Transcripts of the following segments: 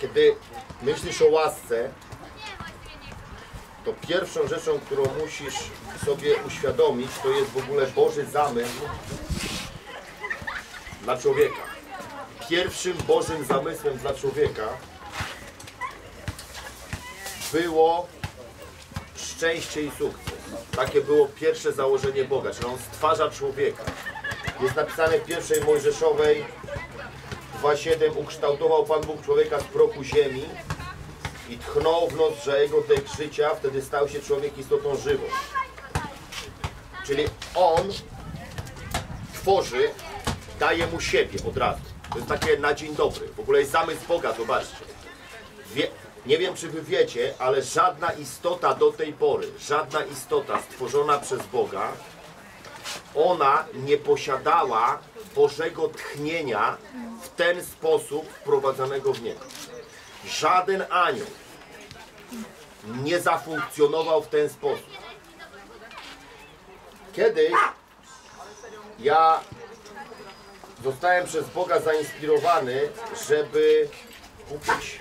Kiedy myślisz o łasce, to pierwszą rzeczą, którą musisz sobie uświadomić, to jest w ogóle Boży zamysł dla człowieka. Pierwszym Bożym zamysłem dla człowieka było szczęście i sukces. Takie było pierwsze założenie Boga, czyli On stwarza człowieka. Jest napisane w pierwszej Mojżeszowej 2:7: ukształtował Pan Bóg człowieka z prochu ziemi i tchnął w nozdrza jego dech życia, wtedy stał się człowiek istotą żywą. Czyli On tworzy, daje mu siebie od razu. To jest takie na dzień dobry. W ogóle jest zamysł Boga, zobaczcie. Nie wiem, czy wy wiecie, ale żadna istota do tej pory, żadna istota stworzona przez Boga, ona nie posiadała Bożego tchnienia w ten sposób wprowadzanego w niego. Żaden anioł nie zafunkcjonował w ten sposób. Kiedy ja zostałem przez Boga zainspirowany, żeby kupić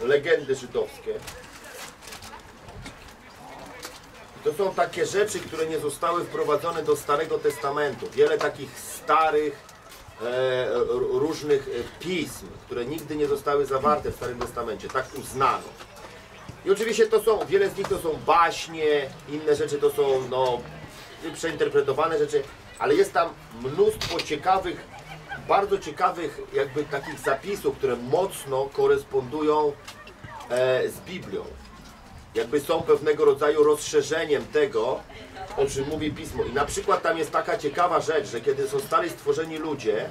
legendy żydowskie. To są takie rzeczy, które nie zostały wprowadzone do Starego Testamentu. Wiele takich starych, różnych pism, które nigdy nie zostały zawarte w Starym Testamencie. Tak uznano. I oczywiście to są, wiele z nich to są baśnie, inne rzeczy to są, no, przeinterpretowane rzeczy, ale jest tam mnóstwo ciekawych, bardzo ciekawych jakby takich zapisów, które mocno korespondują z Biblią. Jakby są pewnego rodzaju rozszerzeniem tego, o czym mówi Pismo. I na przykład tam jest taka ciekawa rzecz, że kiedy zostali stworzeni ludzie,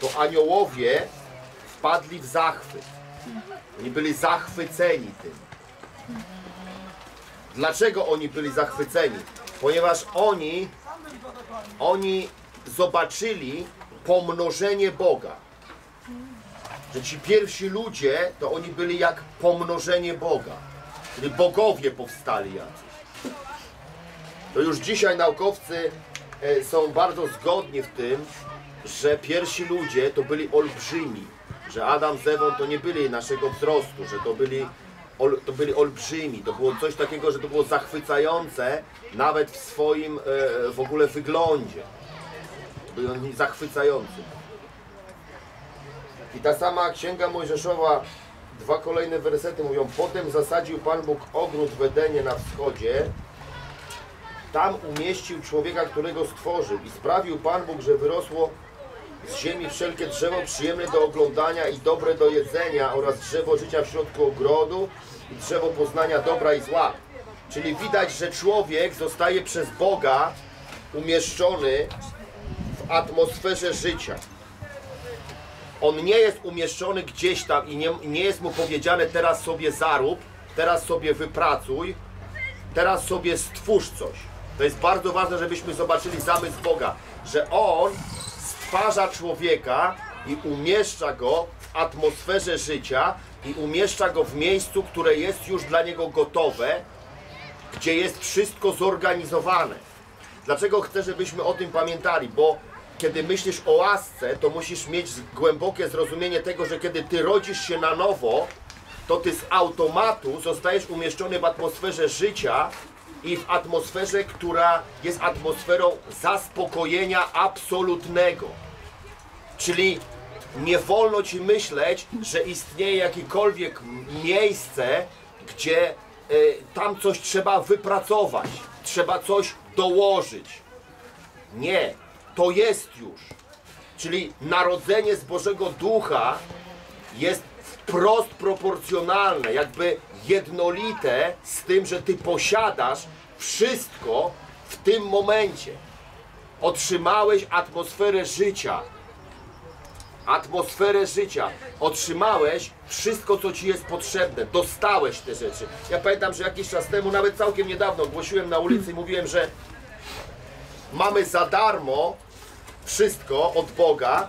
to aniołowie wpadli w zachwyt. Oni byli zachwyceni tym. Dlaczego oni byli zachwyceni? Ponieważ oni zobaczyli pomnożenie Boga. Że ci pierwsi ludzie, to oni byli jak pomnożenie Boga. Czyli bogowie powstali jacyś. To już dzisiaj naukowcy są bardzo zgodni w tym, że pierwsi ludzie to byli olbrzymi. Że Adam z Ewą to nie byli naszego wzrostu, że to byli olbrzymi. To było coś takiego, że to było zachwycające nawet w swoim w ogóle wyglądzie. Byli oni zachwycający. I ta sama Księga Mojżeszowa, dwa kolejne wersety mówią: potem zasadził Pan Bóg ogród w Edenie na wschodzie. Tam umieścił człowieka, którego stworzył. I sprawił Pan Bóg, że wyrosło z ziemi wszelkie drzewo przyjemne do oglądania i dobre do jedzenia oraz drzewo życia w środku ogrodu i drzewo poznania dobra i zła. Czyli widać, że człowiek zostaje przez Boga umieszczony w atmosferze życia. On nie jest umieszczony gdzieś tam i nie jest mu powiedziane: teraz sobie zarób, teraz sobie wypracuj, teraz sobie stwórz coś. To jest bardzo ważne, żebyśmy zobaczyli zamysł Boga, że On stwarza człowieka i umieszcza go w atmosferze życia i umieszcza go w miejscu, które jest już dla niego gotowe, gdzie jest wszystko zorganizowane. Dlaczego chcę, żebyśmy o tym pamiętali? Bo kiedy myślisz o łasce, to musisz mieć głębokie zrozumienie tego, że kiedy ty rodzisz się na nowo, to ty z automatu zostajesz umieszczony w atmosferze życia i w atmosferze, która jest atmosferą zaspokojenia absolutnego. Czyli nie wolno ci myśleć, że istnieje jakiekolwiek miejsce, gdzie tam coś trzeba wypracować, trzeba coś dołożyć. Nie. To jest już. Czyli narodzenie z Bożego Ducha jest wprost proporcjonalne, jakby jednolite z tym, że ty posiadasz wszystko w tym momencie. Otrzymałeś atmosferę życia. Atmosferę życia. Otrzymałeś wszystko, co ci jest potrzebne. Dostałeś te rzeczy. Ja pamiętam, że jakiś czas temu, nawet całkiem niedawno, głosiłem na ulicy i mówiłem, że mamy za darmo wszystko od Boga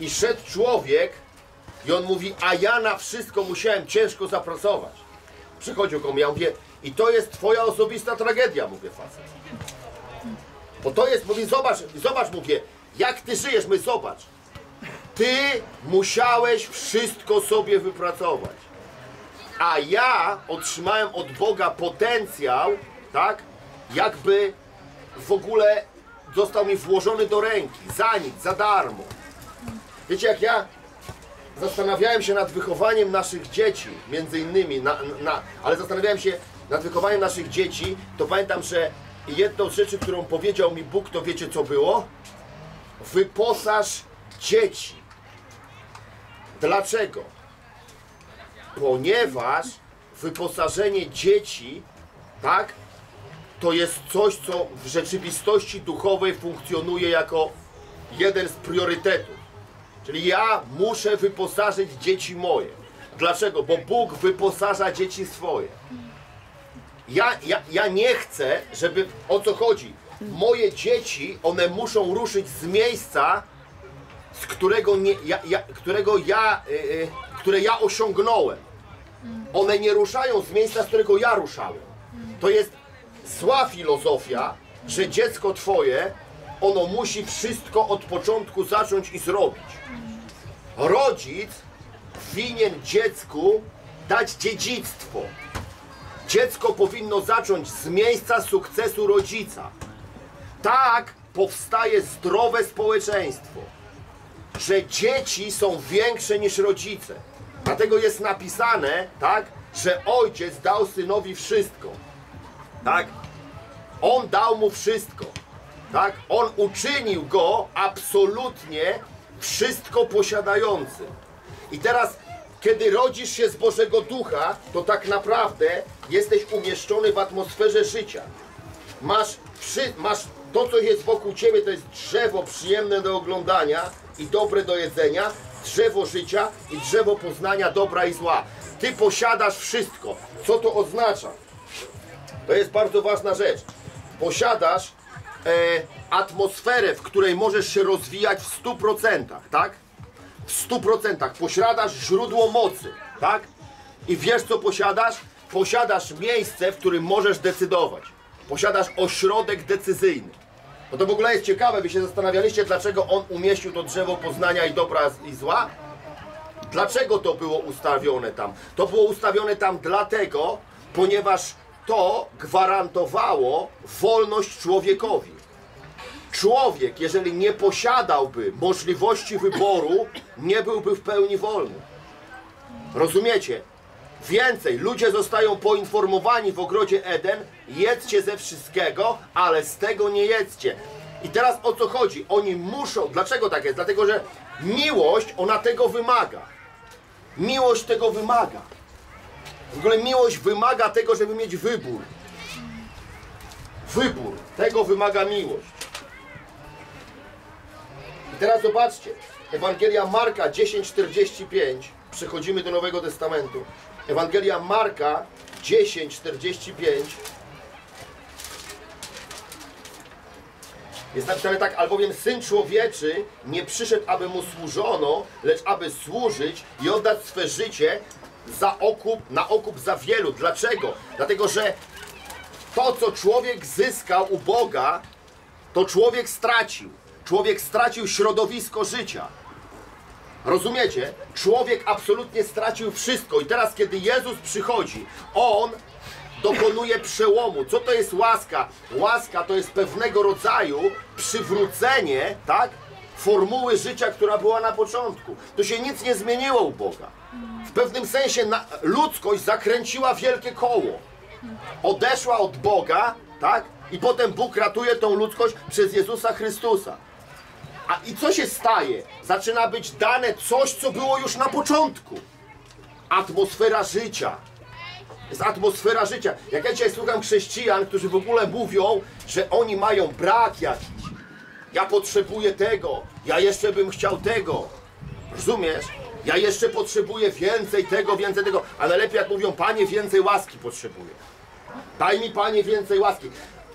i szedł człowiek i on mówi: a ja na wszystko musiałem ciężko zapracować. Przychodził komu, ja mówię: i to jest twoja osobista tragedia, mówię, facet. Bo to jest, mówi, zobacz, mówię, jak ty żyjesz, zobacz. Ty musiałeś wszystko sobie wypracować. A ja otrzymałem od Boga potencjał, tak? Jakby w ogóle został mi włożony do ręki. Za nic, za darmo. Wiecie, jak ja zastanawiałem się nad wychowaniem naszych dzieci, między innymi, ale zastanawiałem się nad wychowaniem naszych dzieci, to pamiętam, że jedną z rzeczy, którą powiedział mi Bóg, to wiecie co było? Wyposaż dzieci. Dlaczego? Ponieważ wyposażenie dzieci, tak, to jest coś, co w rzeczywistości duchowej funkcjonuje jako jeden z priorytetów. Czyli ja muszę wyposażyć dzieci moje. Dlaczego? Bo Bóg wyposaża dzieci swoje. Ja nie chcę, żeby... O co chodzi? Moje dzieci, one muszą ruszyć z miejsca, z którego które ja osiągnąłem. One nie ruszają z miejsca, z którego ja ruszałem. To jest zła filozofia, że dziecko twoje, ono musi wszystko od początku zacząć i zrobić. Rodzic winien dziecku dać dziedzictwo. Dziecko powinno zacząć z miejsca sukcesu rodzica. Tak powstaje zdrowe społeczeństwo, że dzieci są większe niż rodzice. Dlatego jest napisane, tak, że ojciec dał synowi wszystko. Tak? On dał mu wszystko. Tak? On uczynił go absolutnie wszystko posiadającym. I teraz, kiedy rodzisz się z Bożego Ducha, to tak naprawdę jesteś umieszczony w atmosferze życia. Masz to, co jest wokół ciebie, to jest drzewo przyjemne do oglądania i dobre do jedzenia, drzewo życia i drzewo poznania dobra i zła. Ty posiadasz wszystko. Co to oznacza? To jest bardzo ważna rzecz. Posiadasz atmosferę, w której możesz się rozwijać w 100%, tak? W 100% posiadasz źródło mocy, tak? I wiesz, co posiadasz? Posiadasz miejsce, w którym możesz decydować. Posiadasz ośrodek decyzyjny. No to w ogóle jest ciekawe, wy się zastanawialiście, dlaczego on umieścił to drzewo poznania i dobra i zła? Dlaczego to było ustawione tam? To było ustawione tam dlatego, ponieważ to gwarantowało wolność człowiekowi. Człowiek, jeżeli nie posiadałby możliwości wyboru, nie byłby w pełni wolny. Rozumiecie? Więcej, ludzie zostają poinformowani w ogrodzie Eden, jedzcie ze wszystkiego, ale z tego nie jedzcie. I teraz o co chodzi? Oni muszą... Dlaczego tak jest? Dlatego, że miłość, ona tego wymaga. Miłość tego wymaga. W ogóle miłość wymaga tego, żeby mieć wybór. Wybór. Tego wymaga miłość. I teraz zobaczcie. Ewangelia Marka 10:45. Przechodzimy do Nowego Testamentu. Ewangelia Marka 10:45. Jest napisane tak, albowiem Syn Człowieczy nie przyszedł, aby Mu służono, lecz aby służyć i oddać swe życie na okup za wielu. Dlaczego? Dlatego, że to, co człowiek zyskał u Boga, to człowiek stracił. Człowiek stracił środowisko życia. Rozumiecie? Człowiek absolutnie stracił wszystko. I teraz, kiedy Jezus przychodzi, On dokonuje przełomu. Co to jest łaska? Łaska to jest pewnego rodzaju przywrócenie, tak? Formuły życia, która była na początku. Tu się nic nie zmieniło u Boga. W pewnym sensie ludzkość zakręciła wielkie koło. Odeszła od Boga, tak? I potem Bóg ratuje tą ludzkość przez Jezusa Chrystusa. I co się staje? Zaczyna być dane coś, co było już na początku. Atmosfera życia. Jest atmosfera życia. Jak ja dzisiaj słucham chrześcijan, którzy w ogóle mówią, że oni mają brak jakiś. Ja potrzebuję tego. Ja jeszcze bym chciał tego. Rozumiesz? Ja jeszcze potrzebuję więcej tego. A najlepiej jak mówią, Panie, więcej łaski potrzebuję. Daj mi, Panie, więcej łaski.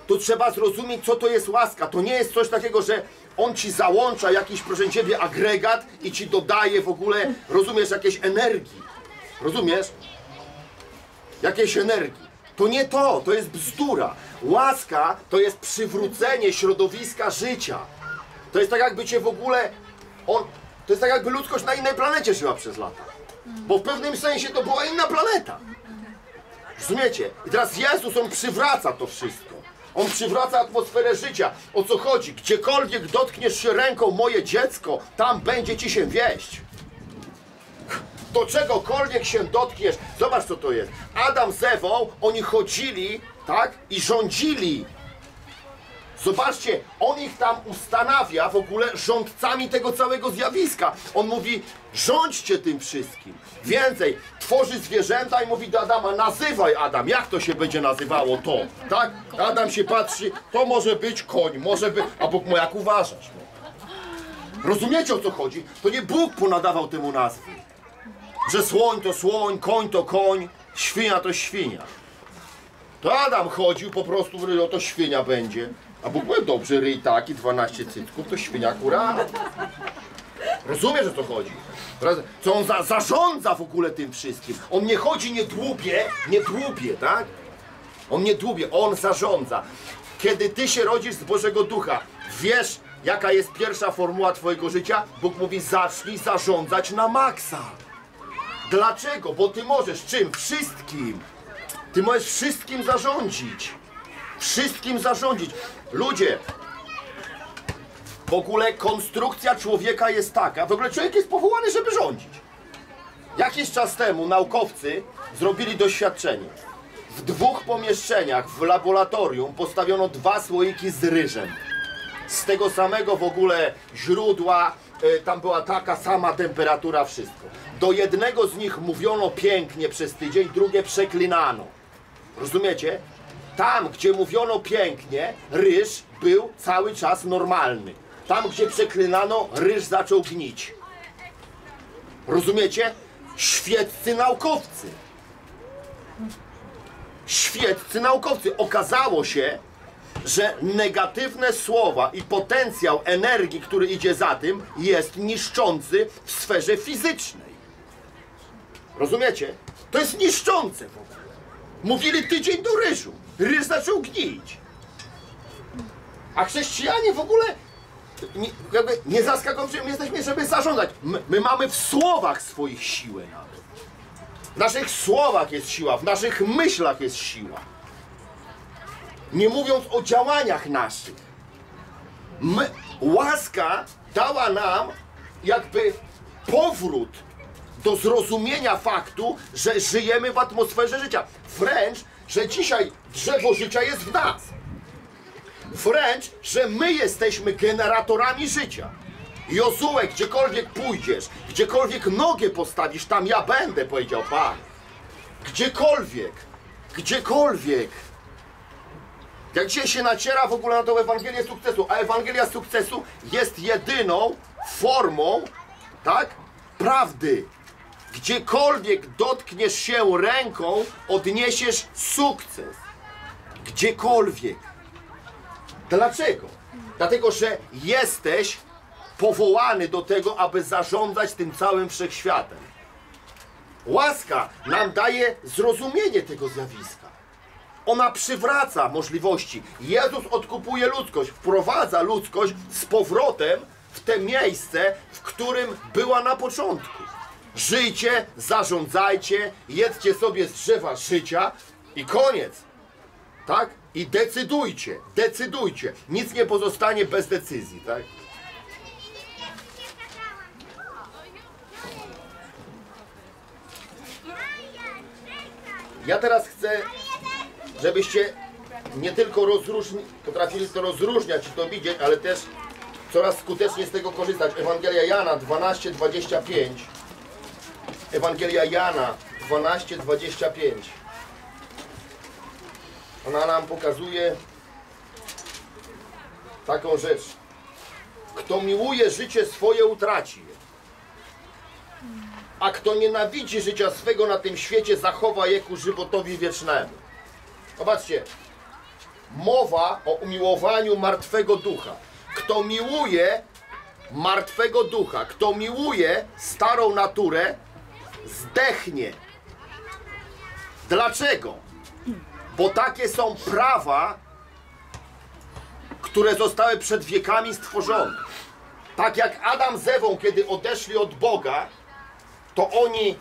Tu trzeba zrozumieć, co to jest łaska. To nie jest coś takiego, że On ci załącza jakiś, proszę ciebie, agregat i ci dodaje w ogóle, rozumiesz, jakieś energii. Rozumiesz? Jakieś energii. To nie to. To jest bzdura. Łaska to jest przywrócenie środowiska życia. To jest tak, jakby cię w ogóle... On To jest tak, jakby ludzkość na innej planecie żyła przez lata. Bo w pewnym sensie to była inna planeta. Rozumiecie? I teraz Jezus, On przywraca to wszystko. On przywraca atmosferę życia. O co chodzi? Gdziekolwiek dotkniesz się ręką, moje dziecko, tam będzie ci się wieść. Do czegokolwiek się dotkniesz. Zobacz, co to jest. Adam z Ewą, oni chodzili, tak? I rządzili. Zobaczcie, on ich tam ustanawia w ogóle rządcami tego całego zjawiska. On mówi, rządźcie tym wszystkim. Więcej, tworzy zwierzęta i mówi do Adama, nazywaj Adam, jak to się będzie nazywało to, tak? Adam się patrzy, to może być koń, może być, a Bóg mu jak uważasz. Rozumiecie, o co chodzi? To nie Bóg ponadawał temu nazwy. Że słoń to słoń, koń to koń, świnia to świnia. To Adam chodził po prostu, no to świnia będzie. A Bóg mówi, dobrze, ryj taki, 12 cytków, to świnia akurat. Rozumiesz, o co chodzi? Co on zarządza w ogóle tym wszystkim. On nie chodzi, nie dłubie, tak? On nie dłubie, on zarządza. Kiedy ty się rodzisz z Bożego Ducha, wiesz, jaka jest pierwsza formuła twojego życia? Bóg mówi, zacznij zarządzać na maksa. Dlaczego? Bo ty możesz czym? Wszystkim. Ty możesz wszystkim zarządzić. Wszystkim zarządzić. Ludzie, w ogóle konstrukcja człowieka jest taka. W ogóle człowiek jest powołany, żeby rządzić. Jakiś czas temu naukowcy zrobili doświadczenie. W 2 pomieszczeniach w laboratorium postawiono 2 słoiki z ryżem. Z tego samego w ogóle źródła, tam była taka sama temperatura, wszystko. Do jednego z nich mówiono pięknie przez tydzień, drugie przeklinano. Rozumiecie? Tam, gdzie mówiono pięknie, ryż był cały czas normalny. Tam, gdzie przeklinano, ryż zaczął gnić. Rozumiecie? Świeccy naukowcy. Świeccy naukowcy. Okazało się, że negatywne słowa i potencjał energii, który idzie za tym, jest niszczący w sferze fizycznej. Rozumiecie? To jest niszczące w ogóle. Mówili tydzień do ryżu. Ryż zaczął gnić. A chrześcijanie w ogóle nie zaskakujący jesteśmy, żeby zarządzać. My mamy w słowach swoich siłę nawet. W naszych słowach jest siła, w naszych myślach jest siła. Nie mówiąc o działaniach naszych. Łaska dała nam jakby powrót do zrozumienia faktu, że żyjemy w atmosferze życia. Wręcz, że dzisiaj drzewo życia jest w nas. Wręcz, że my jesteśmy generatorami życia. Jozue, gdziekolwiek pójdziesz, gdziekolwiek nogę postawisz, tam ja będę, powiedział Pan. Gdziekolwiek, gdziekolwiek. Jak dzisiaj się naciera w ogóle na tą Ewangelię sukcesu, a Ewangelia sukcesu jest jedyną formą, tak, prawdy. Gdziekolwiek dotkniesz się ręką, odniesiesz sukces. Gdziekolwiek. Dlaczego? Dlatego, że jesteś powołany do tego, aby zarządzać tym całym wszechświatem. Łaska nam daje zrozumienie tego zjawiska. Ona przywraca możliwości. Jezus odkupuje ludzkość, wprowadza ludzkość z powrotem w te miejsce, w którym była na początku. Żyjcie, zarządzajcie, jedzcie sobie z drzewa życia i koniec. Tak? I decydujcie, decydujcie. Nic nie pozostanie bez decyzji, tak? Ja teraz chcę, żebyście nie tylko potrafili to rozróżniać i to widzieć, ale też coraz skuteczniej z tego korzystać. Ewangelia Jana 12:25. Ewangelia Jana 12:25. Ona nam pokazuje taką rzecz. Kto miłuje życie swoje, utraci je. A kto nienawidzi życia swego na tym świecie, zachowa je ku żywotowi wiecznemu. Zobaczcie. Mowa o umiłowaniu martwego ducha. Kto miłuje martwego ducha, kto miłuje starą naturę, zdechnie. Dlaczego? Bo takie są prawa, które zostały przed wiekami stworzone. Tak jak Adam z Ewą, kiedy odeszli od Boga, to oni,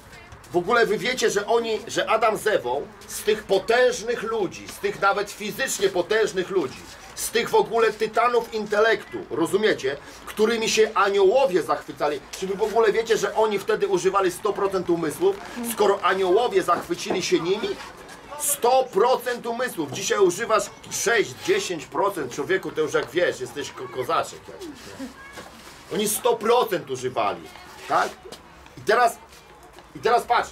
w ogóle wy wiecie, że oni, że Adam z Ewą, z tych potężnych ludzi, z tych nawet fizycznie potężnych ludzi, z tych w ogóle tytanów intelektu, rozumiecie, którymi się aniołowie zachwycali. Czy wy w ogóle wiecie, że oni wtedy używali 100% umysłów, skoro aniołowie zachwycili się nimi? 100% umysłów. Dzisiaj używasz 6-10%, człowieku, to już jak wiesz, jesteś kozaczek. Oni 100% używali, tak? I teraz patrz.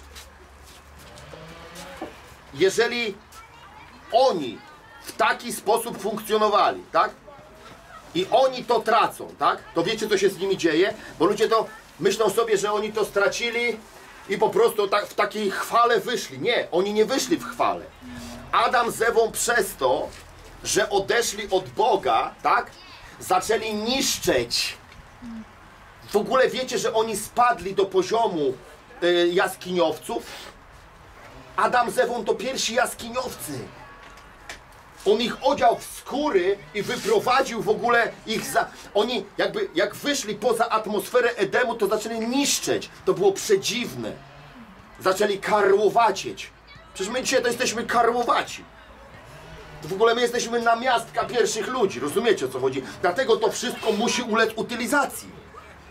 Jeżeli oni w taki sposób funkcjonowali, tak? I oni to tracą, tak? To wiecie, co się z nimi dzieje? Bo ludzie to myślą sobie, że oni to stracili i po prostu tak w takiej chwale wyszli. Nie, oni nie wyszli w chwale. Adam z Ewą przez to, że odeszli od Boga, tak? Zaczęli niszczyć. W ogóle wiecie, że oni spadli do poziomu jaskiniowców? Adam z Ewą to pierwsi jaskiniowcy. On ich odział w skóry i wyprowadził w ogóle ich za... Oni jakby, jak wyszli poza atmosferę Edemu, to zaczęli niszczyć. To było przedziwne. Zaczęli karłowacieć. Przecież my dzisiaj to jesteśmy karłowaci. To w ogóle my jesteśmy namiastka pierwszych ludzi. Rozumiecie, o co chodzi? Dlatego to wszystko musi ulec utylizacji.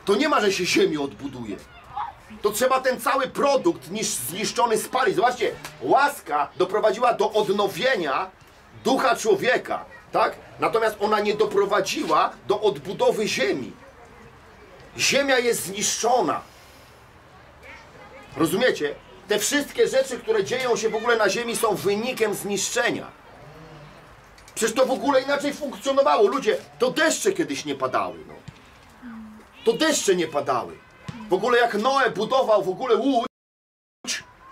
To nie ma, że się ziemię odbuduje. To trzeba ten cały produkt zniszczony spalić. Zobaczcie, łaska doprowadziła do odnowienia ducha człowieka, tak? Natomiast ona nie doprowadziła do odbudowy ziemi. Ziemia jest zniszczona. Rozumiecie? Te wszystkie rzeczy, które dzieją się w ogóle na ziemi, są wynikiem zniszczenia. Przecież to w ogóle inaczej funkcjonowało. Ludzie, to deszcze kiedyś nie padały, no. To deszcze nie padały. W ogóle jak Noe budował w ogóle łódź,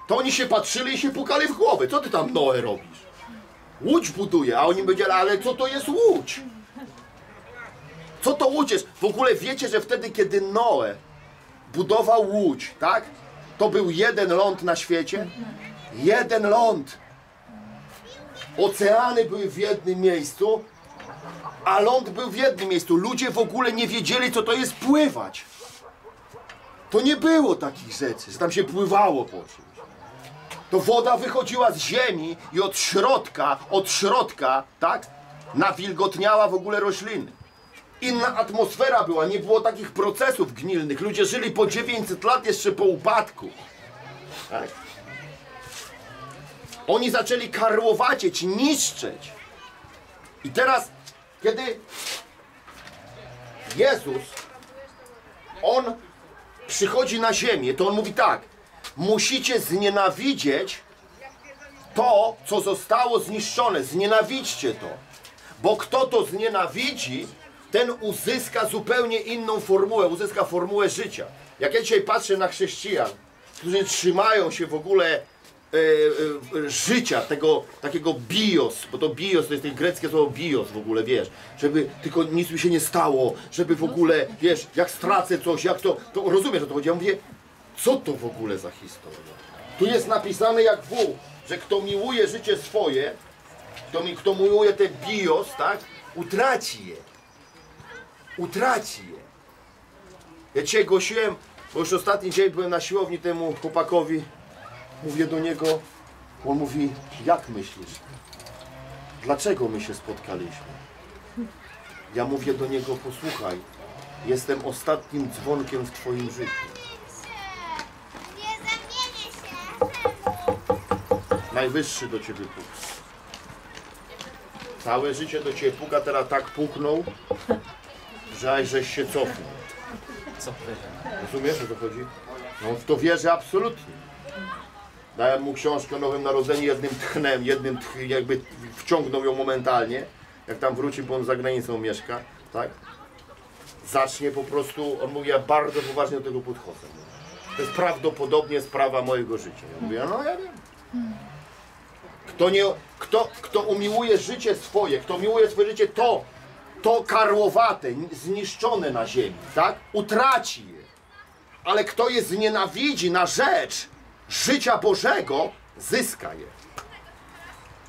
to oni się patrzyli i się pukali w głowę. Co ty tam, Noe, robisz? Łódź buduje, a oni powiedzieli, ale co to jest łódź? Co to łódź jest? W ogóle wiecie, że wtedy, kiedy Noe budował łódź, tak? To był jeden ląd na świecie. Jeden ląd. Oceany były w jednym miejscu, a ląd był w jednym miejscu. Ludzie w ogóle nie wiedzieli, co to jest pływać. To nie było takich rzeczy, że tam się pływało po czymś. To woda wychodziła z ziemi i od środka, tak, nawilgotniała w ogóle rośliny. Inna atmosfera była, nie było takich procesów gnilnych. Ludzie żyli po 900 lat jeszcze po upadku. Tak. Oni zaczęli karłowacieć, niszczyć. I teraz, kiedy Jezus, On przychodzi na ziemię, to On mówi tak: musicie znienawidzieć to, co zostało zniszczone. Znienawidźcie to. Bo kto to znienawidzi, ten uzyska zupełnie inną formułę. Uzyska formułę życia. Jak ja dzisiaj patrzę na chrześcijan, którzy trzymają się w ogóle życia, tego takiego bios, bo to bios to jest to greckie słowo bios w ogóle, wiesz, żeby tylko nic mi się nie stało, żeby w ogóle, wiesz, jak stracę coś, jak to rozumiesz, o to chodzi. Ja mówię, co to w ogóle za historia? Tu jest napisane jak Bóg, że kto miłuje życie swoje, kto miłuje te bios, tak, utraci je. Utraci je. Ja dzisiaj głosiłem, bo już ostatni dzień byłem na siłowni, temu chłopakowi, mówię do niego, on mówi, jak myślisz? Dlaczego my się spotkaliśmy? Ja mówię do niego, posłuchaj, jestem ostatnim dzwonkiem w twoim życiu. Najwyższy do ciebie puk. Całe życie do ciebie puka, teraz tak puknął, żeś się cofnął. Rozumiesz, o co chodzi? No on w to wierzy absolutnie. Dałem mu książkę o Nowym Narodzeniu jednym tchnem, jakby wciągnął ją momentalnie. Jak tam wróci, bo on za granicą mieszka, tak? Zacznie po prostu, on mówi, ja bardzo poważnie do tego podchodzę. To jest prawdopodobnie sprawa mojego życia. Ja mówię, no ja wiem. Kto umiłuje życie swoje, kto miłuje swoje życie, to karłowate, zniszczone na ziemi, tak? Utraci je. Ale kto je znienawidzi na rzecz życia Bożego, zyska je.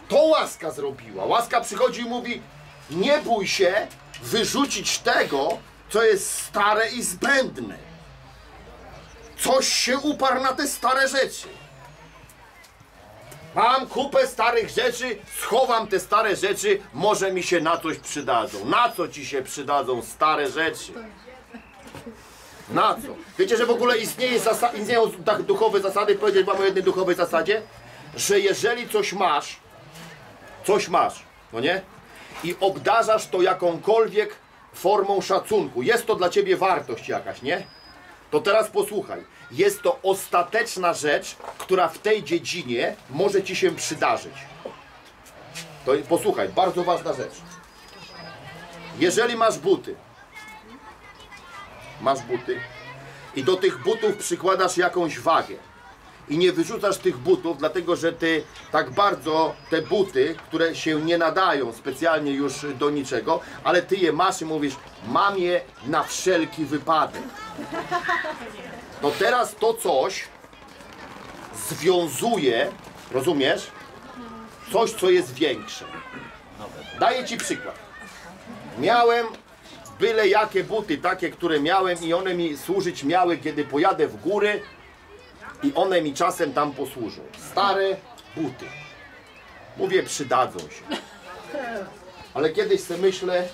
To łaska zrobiła. Łaska przychodzi i mówi, nie bój się wyrzucić tego, co jest stare i zbędne. Coś się uparł na te stare rzeczy. Mam kupę starych rzeczy, schowam te stare rzeczy, może mi się na coś przydadzą. Na co ci się przydadzą stare rzeczy? Na co? Wiecie, że w ogóle istnieją tak duchowe zasady? Powiedzieć wam o jednej duchowej zasadzie, że jeżeli coś masz, no nie? I obdarzasz to jakąkolwiek formą szacunku. Jest to dla ciebie wartość jakaś, nie? To teraz posłuchaj. Jest to ostateczna rzecz, która w tej dziedzinie może ci się przydarzyć. To posłuchaj, bardzo ważna rzecz. Jeżeli masz buty i do tych butów przykładasz jakąś wagę i nie wyrzucasz tych butów, dlatego że ty tak bardzo te buty, które się nie nadają specjalnie już do niczego, ale ty je masz i mówisz, mam je na wszelki wypadek. No teraz to coś związuje, rozumiesz? Coś, co jest większe. Daję ci przykład. Miałem byle jakie buty, takie, które miałem i one mi służyć miały, kiedy pojadę w góry i one mi czasem tam posłużą. Stare buty. Mówię, przydadzą się. Ale kiedyś sobie myślę,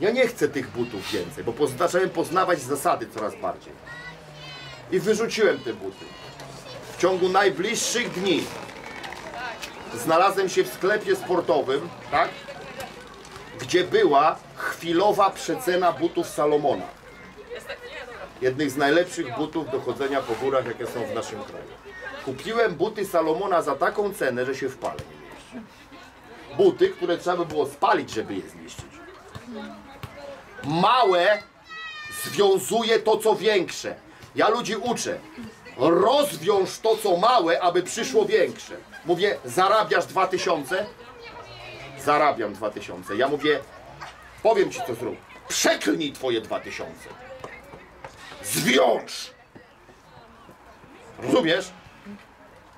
ja nie chcę tych butów więcej, bo zacząłem poznawać zasady coraz bardziej. I wyrzuciłem te buty. W ciągu najbliższych dni znalazłem się w sklepie sportowym, tak? Gdzie była chwilowa przecena butów Salomona. Jednych z najlepszych butów do chodzenia po górach, jakie są w naszym kraju. Kupiłem buty Salomona za taką cenę, że się w pale nie mieści. Buty, które trzeba by było spalić, żeby je zniszczyć. Małe związuje to, co większe. Ja ludzi uczę. Rozwiąż to, co małe, aby przyszło większe. Mówię, zarabiasz 2000? Zarabiam 2000. Ja mówię, powiem ci, co zrób. Przeklnij twoje 2000. Zwiąż. Rozumiesz?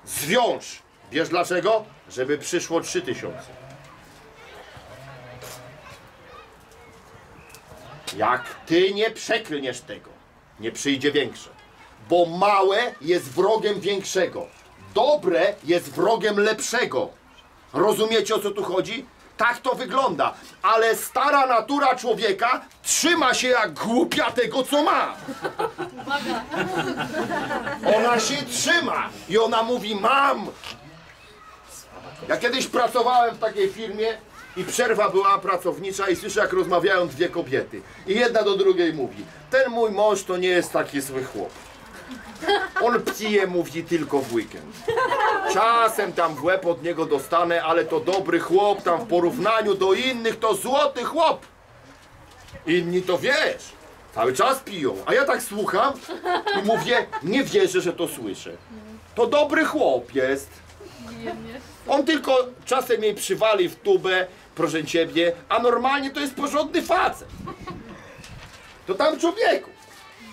Zwiąż. Wiesz dlaczego? Żeby przyszło 3000. Jak ty nie przeklniesz tego, nie przyjdzie większe. Bo małe jest wrogiem większego. Dobre jest wrogiem lepszego. Rozumiecie, o co tu chodzi? Tak to wygląda. Ale stara natura człowieka trzyma się jak głupia tego, co ma. Ona się trzyma i ona mówi, mam. Ja kiedyś pracowałem w takiej firmie, i przerwa była pracownicza i słyszę, jak rozmawiają dwie kobiety. I jedna do drugiej mówi, ten mój mąż to nie jest taki zły chłop. On pije, mówi, tylko w weekend. Czasem tam w łeb od niego dostanę, ale to dobry chłop, tam w porównaniu do innych to złoty chłop. Inni to wiesz, cały czas piją. A ja tak słucham i mówię, nie wierzę, że to słyszę. To dobry chłop jest. On tylko czasem jej przywali w tubę, proszę ciebie, a normalnie to jest porządny facet. To tam człowieku.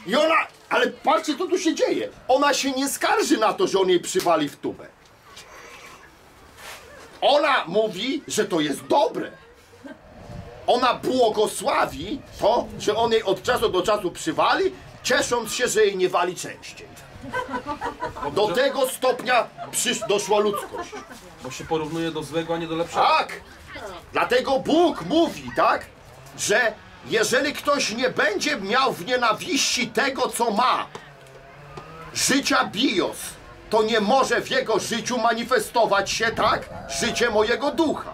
I ona, ale patrzcie, co tu się dzieje. Ona się nie skarży na to, że on jej przywali w tubę. Ona mówi, że to jest dobre. Ona błogosławi to, że on jej od czasu do czasu przywali, ciesząc się, że jej nie wali częściej. Do tego stopnia doszła ludzkość. Bo się porównuje do złego, a nie do lepszego. Tak! Dlatego Bóg mówi, tak? Że jeżeli ktoś nie będzie miał w nienawiści tego, co ma, życia bios, to nie może w jego życiu manifestować się, tak? Życie mojego ducha.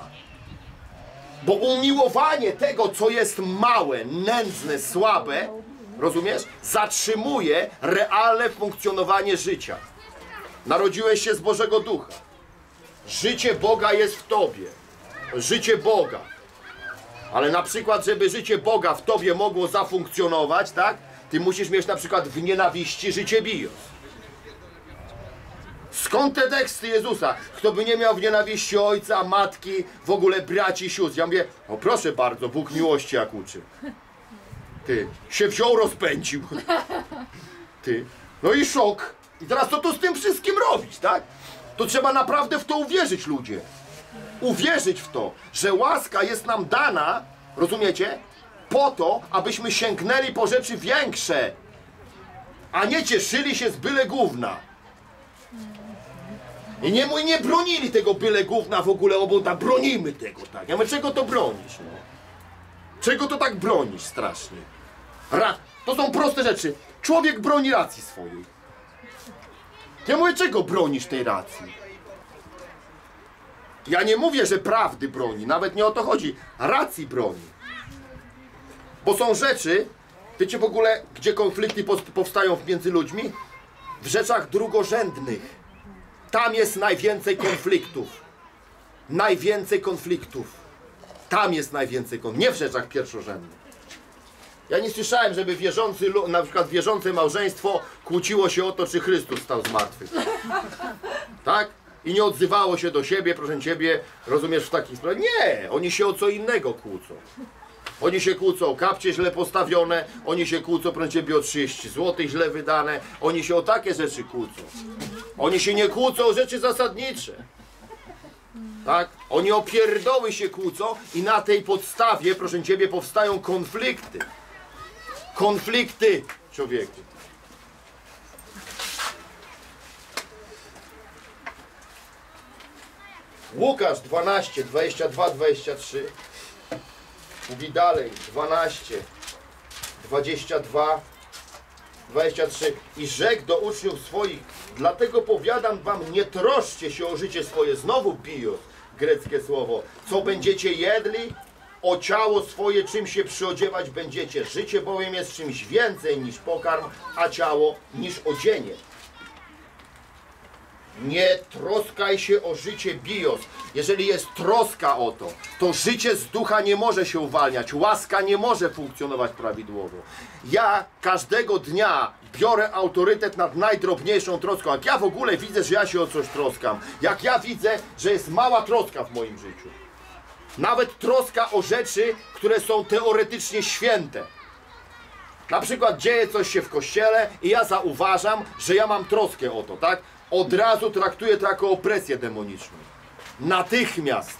Bo umiłowanie tego, co jest małe, nędzne, słabe, rozumiesz? Zatrzymuje realne funkcjonowanie życia. Narodziłeś się z Bożego Ducha. Życie Boga jest w tobie. Życie Boga. Ale na przykład, żeby życie Boga w tobie mogło zafunkcjonować, tak? Ty musisz mieć na przykład w nienawiści życie bios. Skąd te teksty Jezusa? Kto by nie miał w nienawiści ojca, matki, w ogóle braci, sióstr. Ja mówię, o proszę bardzo, Bóg miłości jak uczy. Ty, się wziął, rozpędził. Ty, no i szok. I teraz co tu z tym wszystkim robić, tak? To trzeba naprawdę w to uwierzyć, ludzie. Uwierzyć w to, że łaska jest nam dana, rozumiecie? po to, abyśmy sięgnęli po rzeczy większe, a nie cieszyli się z byle gówna. I nie bronili tego byle gówna w ogóle, oboda, bronimy tego, tak. Ja mówię, czego to bronisz, no? Czego to tak bronisz strasznie? To są proste rzeczy. Człowiek broni racji swojej. Ja mówię, czego bronisz tej racji? Ja nie mówię, że prawdy broni, nawet nie o to chodzi. Racji broni. Bo są rzeczy, wiecie w ogóle, gdzie konflikty powstają między ludźmi? W rzeczach drugorzędnych. Tam jest najwięcej konfliktów. Najwięcej konfliktów. Tam jest najwięcej konfliktów. Nie w rzeczach pierwszorzędnych. Ja nie słyszałem, żeby wierzący, na przykład wierzące małżeństwo kłóciło się o to, czy Chrystus stał z martwych. Tak? I nie odzywało się do siebie, proszę Ciebie, rozumiesz, w takiej sprawie. Nie! Oni się o co innego kłócą. Oni się kłócą o kapcie źle postawione, oni się kłócą, proszę Ciebie, o 30 zł źle wydane, oni się o takie rzeczy kłócą. Oni się nie kłócą o rzeczy zasadnicze. Tak? Oni o pierdoły się kłócą i na tej podstawie, proszę Ciebie, powstają konflikty. Konflikty, człowieku. Łukasz 12, 22, 23. Mówi dalej, 12, 22, 23. I rzekł do uczniów swoich, dlatego powiadam wam, nie troszcie się o życie swoje. Znowu bios, greckie słowo. Co będziecie jedli? O ciało swoje, czym się przyodziewać będziecie. Życie bowiem jest czymś więcej niż pokarm, a ciało niż odzienie. Nie troskaj się o życie, bios. Jeżeli jest troska o to, to życie z ducha nie może się uwalniać. Łaska nie może funkcjonować prawidłowo. Ja każdego dnia biorę autorytet nad najdrobniejszą troską. Jak ja w ogóle widzę, że ja się o coś troskam. Jak ja widzę, że jest mała troska w moim życiu. Nawet troska o rzeczy, które są teoretycznie święte. Na przykład dzieje coś się w kościele i ja zauważam, że ja mam troskę o to, tak? Od razu traktuję to jako opresję demoniczną. Natychmiast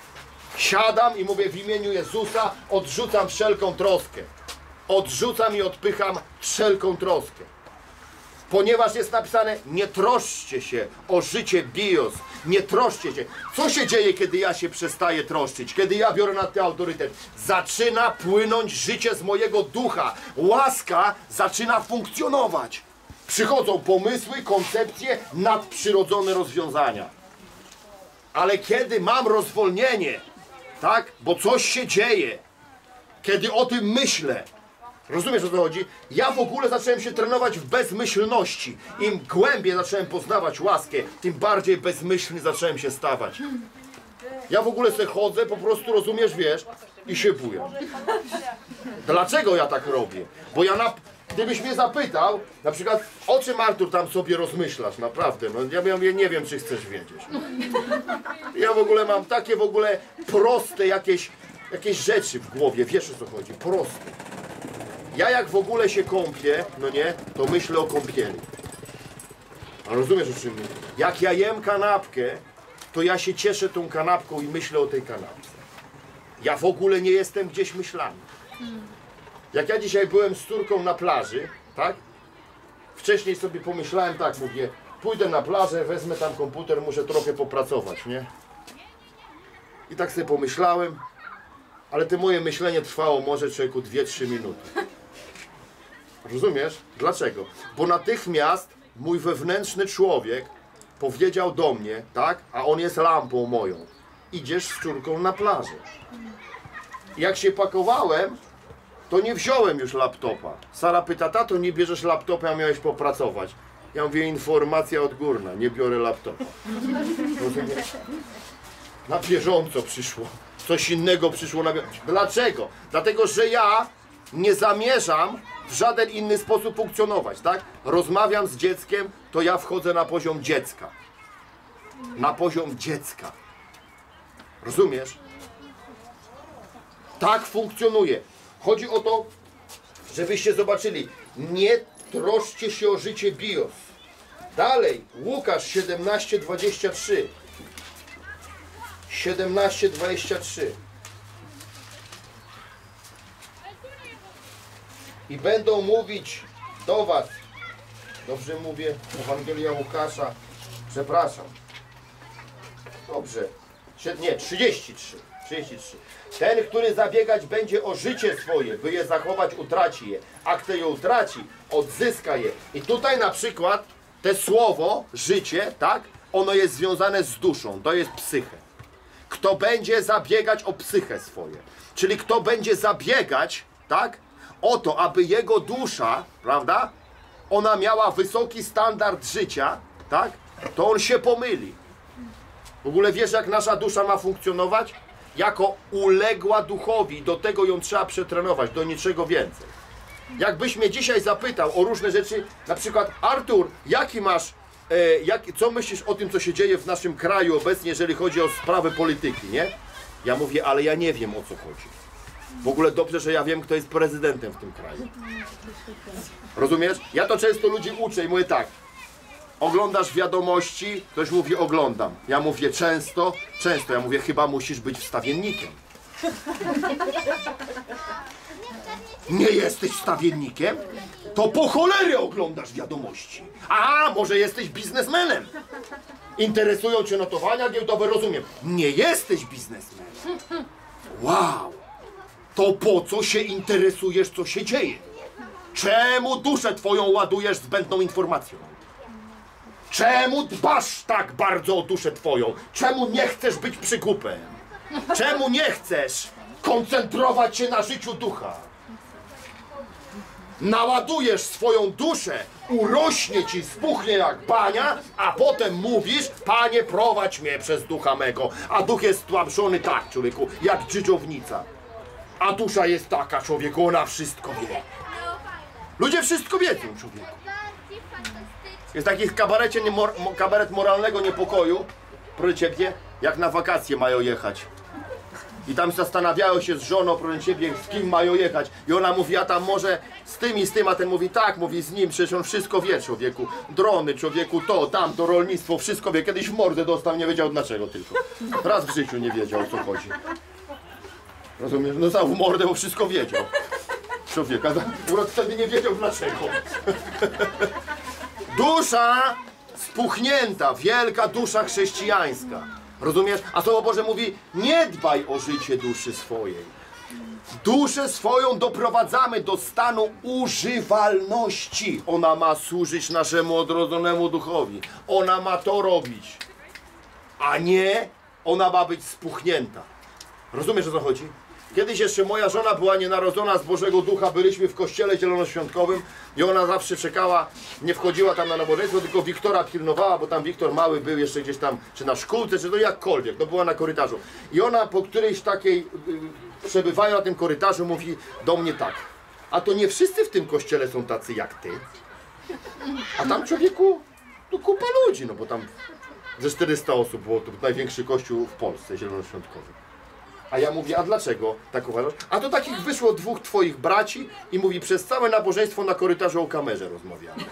siadam i mówię w imieniu Jezusa, odrzucam wszelką troskę. Odrzucam i odpycham wszelką troskę. Ponieważ jest napisane, nie troszcie się o życie, bios, nie troszcie się. Co się dzieje, kiedy ja się przestaję troszczyć, kiedy ja biorę na ten autorytet? Zaczyna płynąć życie z mojego ducha. Łaska zaczyna funkcjonować. Przychodzą pomysły, koncepcje, nadprzyrodzone rozwiązania. Ale kiedy mam rozwolnienie, tak, bo coś się dzieje, kiedy o tym myślę, rozumiesz, o co chodzi? Ja w ogóle zacząłem się trenować w bezmyślności. Im głębiej zacząłem poznawać łaskę, tym bardziej bezmyślny zacząłem się stawać. Ja w ogóle se chodzę, po prostu rozumiesz, wiesz, i się buję. Dlaczego ja tak robię? Bo ja gdybyś mnie zapytał, na przykład, o czym, Artur, tam sobie rozmyślasz, naprawdę, no ja mówię, nie wiem, czy chcesz wiedzieć. No. Ja w ogóle mam takie w ogóle proste jakieś rzeczy w głowie, wiesz, o co chodzi, proste. Ja jak w ogóle się kąpię, no nie, to myślę o kąpieli. A rozumiesz, o czym mówię? Jak ja jem kanapkę, to ja się cieszę tą kanapką i myślę o tej kanapce. Ja w ogóle nie jestem gdzieś myślany. Jak ja dzisiaj byłem z córką na plaży, tak? Wcześniej sobie pomyślałem tak, mówię, pójdę na plażę, wezmę tam komputer, muszę trochę popracować, nie? I tak sobie pomyślałem, ale to moje myślenie trwało może, człowieku, 2-3 minuty. Rozumiesz? Dlaczego? Bo natychmiast mój wewnętrzny człowiek powiedział do mnie, tak? A on jest lampą moją. Idziesz z córką na plażę. I jak się pakowałem, to nie wziąłem już laptopa. Sara pyta, tato, nie bierzesz laptopa, a miałeś popracować. Ja mówię, informacja odgórna, nie biorę laptopa. Rozumiesz? Na bieżąco przyszło. Coś innego przyszło na bieżąco. Dlaczego? Dlatego, że ja nie zamierzam w żaden inny sposób funkcjonować, tak? Rozmawiam z dzieckiem, to ja wchodzę na poziom dziecka. Na poziom dziecka. Rozumiesz? Tak funkcjonuje. Chodzi o to, żebyście zobaczyli. Nie troszcie się o życie, bios. Dalej, Łukasz 17, 23. 17, 23. i będą mówić do was, dobrze mówię, Ewangelia Łukasza, przepraszam, dobrze, nie, 33. Ten, który zabiegać będzie o życie swoje, by je zachować, utraci je, a kto je utraci, odzyska je. I tutaj na przykład te słowo, życie, tak, ono jest związane z duszą, to jest psyche. Kto będzie zabiegać o psychę swoje, czyli kto będzie zabiegać, tak, o to, aby jego dusza, prawda, ona miała wysoki standard życia, tak, to on się pomyli. W ogóle wiesz, jak nasza dusza ma funkcjonować? Jako uległa duchowi, do tego ją trzeba przetrenować, do niczego więcej. Jakbyś mnie dzisiaj zapytał o różne rzeczy, na przykład Artur, jaki masz, co myślisz o tym, co się dzieje w naszym kraju obecnie, jeżeli chodzi o sprawy polityki, nie? Ja mówię, ale ja nie wiem, o co chodzi. W ogóle dobrze, że ja wiem, kto jest prezydentem w tym kraju. Rozumiesz? Ja to często ludzi uczę i mówię tak, oglądasz wiadomości, ktoś mówi oglądam. Ja mówię często, ja mówię chyba musisz być wstawiennikiem. Nie jesteś wstawiennikiem? To po cholerę oglądasz wiadomości. A, może jesteś biznesmenem. Interesują cię notowania giełdowe, rozumiem. Nie jesteś biznesmenem. Wow. To po co się interesujesz, co się dzieje? Czemu duszę twoją ładujesz zbędną informacją? Czemu dbasz tak bardzo o duszę twoją? Czemu nie chcesz być przykupem? Czemu nie chcesz koncentrować się na życiu ducha? Naładujesz swoją duszę, urośnie ci, spuchnie jak bania, a potem mówisz, Panie, prowadź mnie przez ducha mego. A duch jest stłamszony tak, człowieku, jak dżdżownica. A dusza jest taka, człowieku, ona wszystko wie. Ludzie wszystko wiedzą, człowieku. Jest taki kabaret moralnego niepokoju, proszę ciebie, jak na wakacje mają jechać. I tam zastanawiają się z żoną, proszę ciebie, z kim mają jechać. I ona mówi, a tam może z tym i z tym, a ten mówi, tak, mówi, z nim, przecież on wszystko wie, człowieku. Drony, człowieku, to, tamto, rolnictwo, wszystko wie. Kiedyś w mordę dostał, nie wiedział dlaczego tylko. Raz w życiu nie wiedział, o co chodzi. Rozumiesz? No za w mordę, bo wszystko wiedział. Człowieka, urok wtedy nie wiedział dlaczego. Dusza spuchnięta, wielka dusza chrześcijańska. Rozumiesz? A Słowo Boże mówi, nie dbaj o życie duszy swojej. Duszę swoją doprowadzamy do stanu używalności. Ona ma służyć naszemu odrodzonemu duchowi. Ona ma to robić. A nie, ona ma być spuchnięta. Rozumiesz, o co chodzi? Kiedyś jeszcze moja żona była nienarodzona z Bożego Ducha, byliśmy w kościele zielonoświątkowym i ona zawsze czekała, nie wchodziła tam na nabożeństwo, tylko Wiktora pilnowała, bo tam Wiktor mały był jeszcze gdzieś tam, czy na szkółce, czy no jakkolwiek, no była na korytarzu. I ona po którejś takiej przebywania na tym korytarzu mówi do mnie tak, a to nie wszyscy w tym kościele są tacy jak ty, a tam człowieku, no kupa ludzi, no bo tam ze 400 osób było, to największy kościół w Polsce zielonoświątkowy. A ja mówię, a dlaczego tak uważasz? A to takich wyszło dwóch twoich braci i mówi, przez całe nabożeństwo na korytarzu o kamerze rozmawiamy.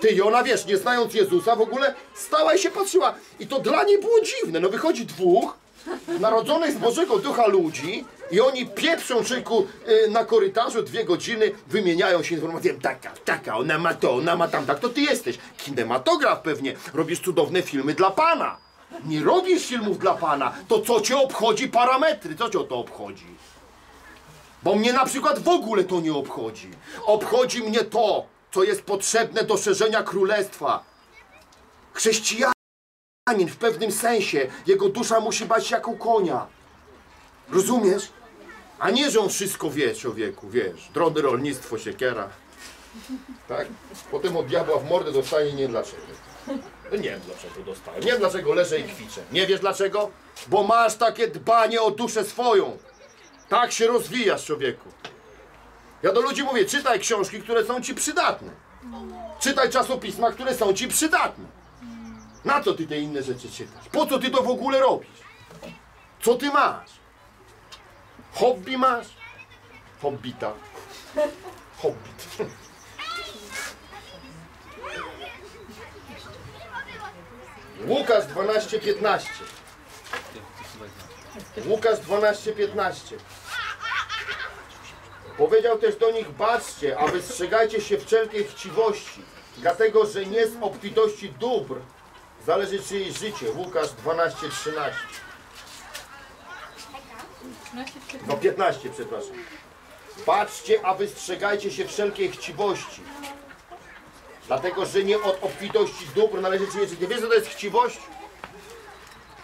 Ty i ona, wiesz, nie znając Jezusa w ogóle, stała i się patrzyła. I to dla niej było dziwne. No wychodzi dwóch narodzonych z Bożego Ducha ludzi i oni pieprzą szyku na korytarzu 2 godziny, wymieniają się informacjami. Taka, ona ma to, ona ma tam, tak to ty jesteś. Kinematograf pewnie, robisz cudowne filmy dla Pana. Nie robisz filmów dla Pana, to co cię obchodzi parametry, co cię o to obchodzi? Bo mnie na przykład w ogóle to nie obchodzi. Obchodzi mnie to, co jest potrzebne do szerzenia Królestwa. Chrześcijanin w pewnym sensie, jego dusza musi bać jak u konia. Rozumiesz? A nie, że on wszystko wie, człowieku, wiesz. Drony, rolnictwo, siekiera. Tak? Potem od diabła w mordę dostanie nie dlaczego. No nie wiem, dlaczego dostałem. Nie wiem, dlaczego leżę i kwiczę. Nie wiesz dlaczego? Bo masz takie dbanie o duszę swoją. Tak się rozwijasz, człowieku. Ja do ludzi mówię, czytaj książki, które są ci przydatne. Czytaj czasopisma, które są ci przydatne. Na co ty te inne rzeczy czytasz? Po co ty to w ogóle robisz? Co ty masz? Hobby masz? Hobbita. Hobbit. Łukasz 12:15. Łukasz 12:15. Powiedział też do nich: baczcie, a wystrzegajcie się wszelkiej chciwości, dlatego, że nie z obfitości dóbr zależy czyjeś życie. Łukasz 12:13. No 15, przepraszam. Baczcie, a wystrzegajcie się wszelkiej chciwości, dlatego, że nie od obfitości dóbr należy czyjeś życie. Wiesz, co to jest chciwość?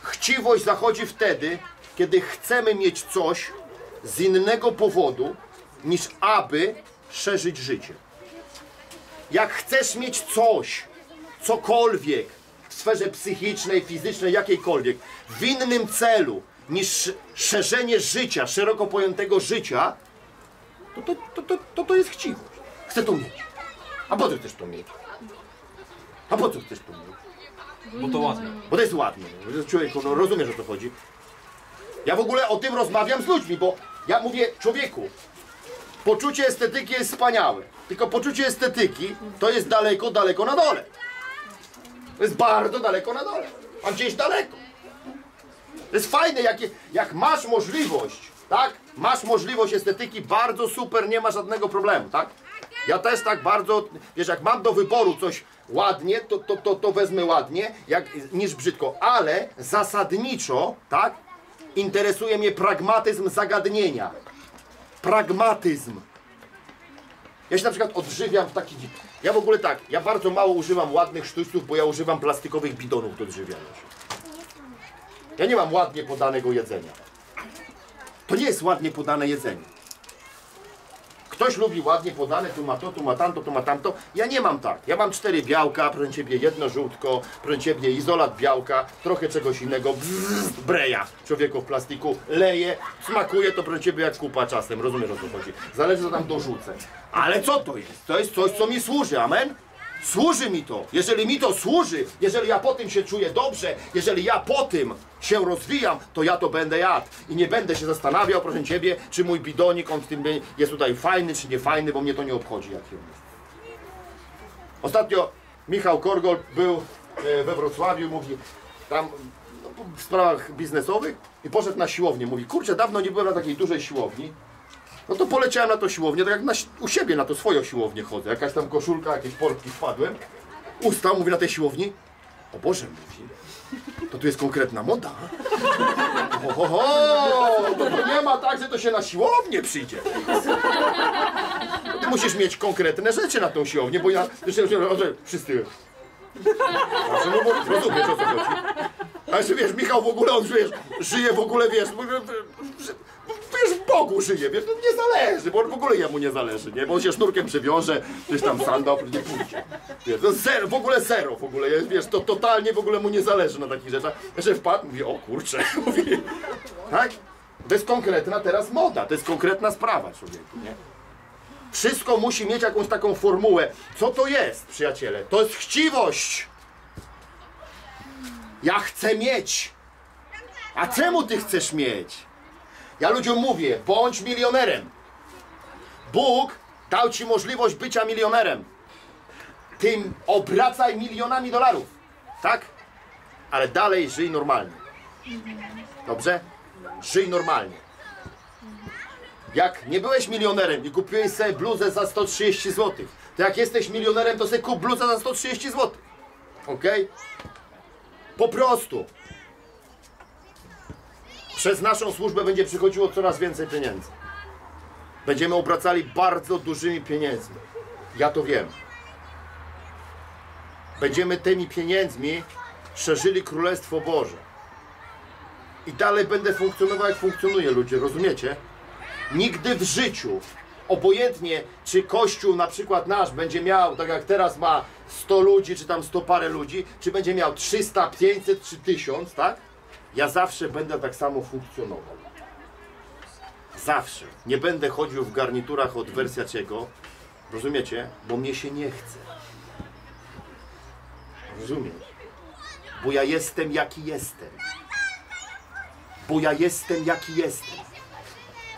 Chciwość zachodzi wtedy, kiedy chcemy mieć coś z innego powodu, niż aby szerzyć życie. Jak chcesz mieć coś, cokolwiek, w sferze psychicznej, fizycznej, jakiejkolwiek, w innym celu niż szerzenie życia, szeroko pojętego życia, to jest chciwość. Chcę to mieć. A po co chcesz to mieć? A po co chcesz to mieć? Bo to ładne. Bo to jest ładne. Człowieku, no rozumiesz, o co chodzi. Ja w ogóle o tym rozmawiam z ludźmi, bo ja mówię: człowieku, poczucie estetyki jest wspaniałe. Tylko poczucie estetyki to jest daleko, daleko na dole. To jest bardzo daleko na dole. A gdzieś daleko. To jest fajne, jak masz możliwość, tak? Masz możliwość estetyki, bardzo super, nie ma żadnego problemu, tak? Ja też tak bardzo, wiesz, jak mam do wyboru coś ładnie, to wezmę ładnie, niż brzydko. Ale zasadniczo, tak? Interesuje mnie pragmatyzm zagadnienia. Pragmatyzm. Ja się na przykład odżywiam w taki... Ja w ogóle tak, ja bardzo mało używam ładnych sztućców, bo ja używam plastikowych bidonów do odżywiania się. Ja nie mam ładnie podanego jedzenia. To nie jest ładnie podane jedzenie. Ktoś lubi ładnie podane, tu ma to, tu ma tamto, tu ma tamto. Ja nie mam tak. Ja mam 4 białka, proszę ciebie, 1 żółtko, proszę ciebie, izolat białka, trochę czegoś innego, breja, człowieku, w plastiku, leje, smakuje to, proszę ciebie, jak kupa czasem, rozumiesz, o co chodzi. Zależy, co tam dorzucę. Ale co to jest? To jest coś, co mi służy, amen? Służy mi to. Jeżeli mi to służy, jeżeli ja po tym się czuję dobrze, jeżeli ja po tym się rozwijam, to ja to będę jadł. I nie będę się zastanawiał, proszę ciebie, czy mój bidonik, on w tym jest tutaj fajny, czy nie fajny, bo mnie to nie obchodzi, jak on jest. Ostatnio Michał Korgol był we Wrocławiu, mówi tam w sprawach biznesowych i poszedł na siłownię. Mówi: kurczę, dawno nie byłem na takiej dużej siłowni. No to poleciałem na to siłownię, tak jak u siebie na to swoją siłownię chodzę. Jakaś tam koszulka, jakieś portki, wpadłem. Ustał, mówię, na tej siłowni: o Boże, mówi, to tu jest konkretna moda. Ho, ho, ho, to nie ma tak, że to się na siłownię przyjdzie. Ty musisz mieć konkretne rzeczy na tą siłownię, bo ja... Wszyscy... Znaczy, no bo rozumiesz, o co chodzi. Znaczy, wiesz, Michał w ogóle, on żyje w ogóle, wiesz... Wiesz, Bogu żyje, wiesz, no nie zależy, bo w ogóle jemu nie zależy, nie? Bo on się sznurkiem przywiąże, gdzieś tam sandał, nie pójdzie. Wiesz, to zero w ogóle, wiesz, to totalnie w ogóle mu nie zależy na takich rzeczach. Że wpadł, mówi: o kurczę, mówi, tak? To jest konkretna teraz moda, to jest konkretna sprawa, człowieku, nie? Wszystko musi mieć jakąś taką formułę. Co to jest, przyjaciele? To jest chciwość. Ja chcę mieć. A czemu ty chcesz mieć? Ja ludziom mówię: bądź milionerem. Bóg dał ci możliwość bycia milionerem. Tym obracaj milionami dolarów. Tak? Ale dalej żyj normalnie. Dobrze? Żyj normalnie. Jak nie byłeś milionerem i kupiłeś sobie bluzę za 130 zł, to jak jesteś milionerem, to sobie kup bluzę za 130 zł. Ok? Po prostu. Przez naszą służbę będzie przychodziło coraz więcej pieniędzy. Będziemy obracali bardzo dużymi pieniędzmi. Ja to wiem. Będziemy tymi pieniędzmi szerzyli Królestwo Boże. I dalej będę funkcjonował, jak funkcjonuje, ludzie, rozumiecie? Nigdy w życiu, obojętnie czy Kościół, na przykład nasz, będzie miał, tak jak teraz ma 100 ludzi, czy tam 100 parę ludzi, czy będzie miał 300, 500, czy 1000, tak? Ja zawsze będę tak samo funkcjonował. Zawsze. Nie będę chodził w garniturach od Wersjaciego. Rozumiecie? Bo mnie się nie chce. Rozumiesz? Bo ja jestem, jaki jestem. Bo ja jestem, jaki jestem.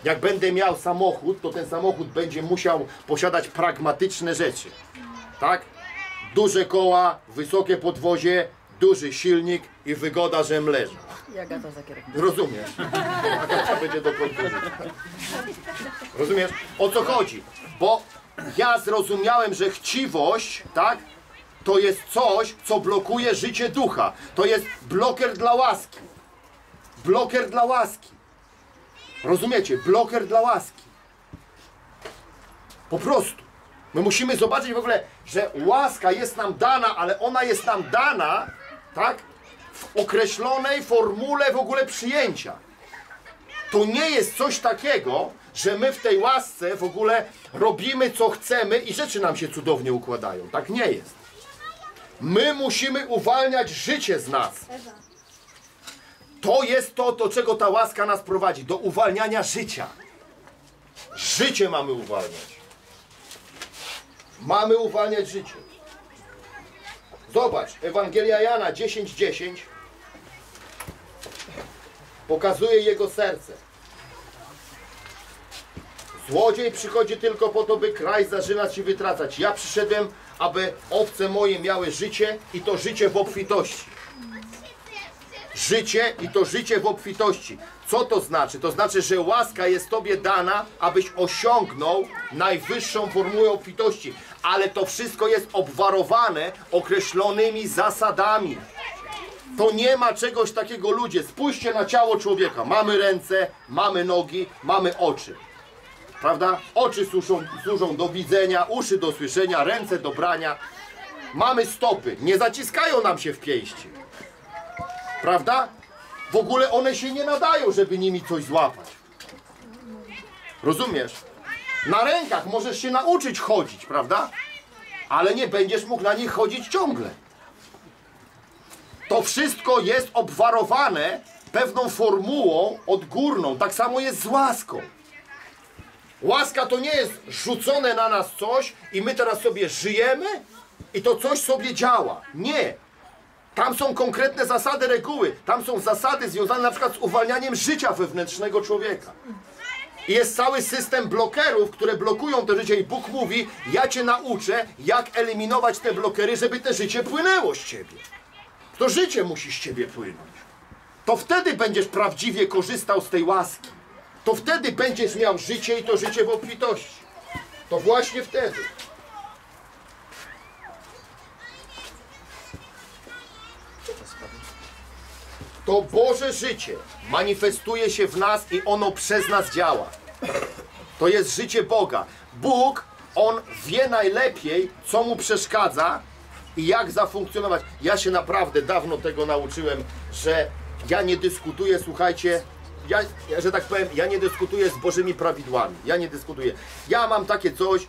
Jak będę miał samochód, to ten samochód będzie musiał posiadać pragmatyczne rzeczy. Tak? Duże koła, wysokie podwozie, duży silnik i wygoda, żem leżał. I Agata za kierownicą. Rozumiesz. Agata będzie do końca. Rozumiesz? O co chodzi? Bo ja zrozumiałem, że chciwość, tak? To jest coś, co blokuje życie ducha. To jest bloker dla łaski. Bloker dla łaski. Rozumiecie? Bloker dla łaski. Po prostu. My musimy zobaczyć w ogóle, że łaska jest nam dana, ale ona jest nam dana, tak? W określonej formule w ogóle przyjęcia. To nie jest coś takiego, że my w tej łasce w ogóle robimy co chcemy i rzeczy nam się cudownie układają. Tak nie jest. My musimy uwalniać życie z nas. To jest to, do czego ta łaska nas prowadzi. Do uwalniania życia. Życie mamy uwalniać. Mamy uwalniać życie. Zobacz, Ewangelia Jana 10:10 pokazuje jego serce. Złodziej przychodzi tylko po to, by kraj zażynać i wytracać. Ja przyszedłem, aby owce moje miały życie i to życie w obfitości. Życie i to życie w obfitości. Co to znaczy? To znaczy, że łaska jest Tobie dana, abyś osiągnął najwyższą formułę obfitości. Ale to wszystko jest obwarowane określonymi zasadami. To nie ma czegoś takiego, ludzie. Spójrzcie na ciało człowieka. Mamy ręce, mamy nogi, mamy oczy. Prawda? Oczy służą do widzenia, uszy do słyszenia, ręce do brania. Mamy stopy. Nie zaciskają nam się w pięści. Prawda? W ogóle one się nie nadają, żeby nimi coś złapać. Rozumiesz? Na rękach możesz się nauczyć chodzić, prawda? Ale nie będziesz mógł na nich chodzić ciągle. To wszystko jest obwarowane pewną formułą odgórną. Tak samo jest z łaską. Łaska to nie jest rzucone na nas coś i my teraz sobie żyjemy i to coś sobie działa. Nie. Tam są konkretne zasady, reguły. Tam są zasady związane na przykład z uwalnianiem życia wewnętrznego człowieka. I jest cały system blokerów, które blokują to życie i Bóg mówi, ja Cię nauczę, jak eliminować te blokery, żeby to życie płynęło z Ciebie. To życie musi z Ciebie płynąć. To wtedy będziesz prawdziwie korzystał z tej łaski. To wtedy będziesz miał życie i to życie w obfitości. To właśnie wtedy. To Boże życie manifestuje się w nas i ono przez nas działa. To jest życie Boga. Bóg, On wie najlepiej, co Mu przeszkadza i jak zafunkcjonować. Ja się naprawdę dawno tego nauczyłem, że ja nie dyskutuję, słuchajcie, że tak powiem, ja nie dyskutuję z Bożymi prawidłami. Ja nie dyskutuję. Ja mam takie coś,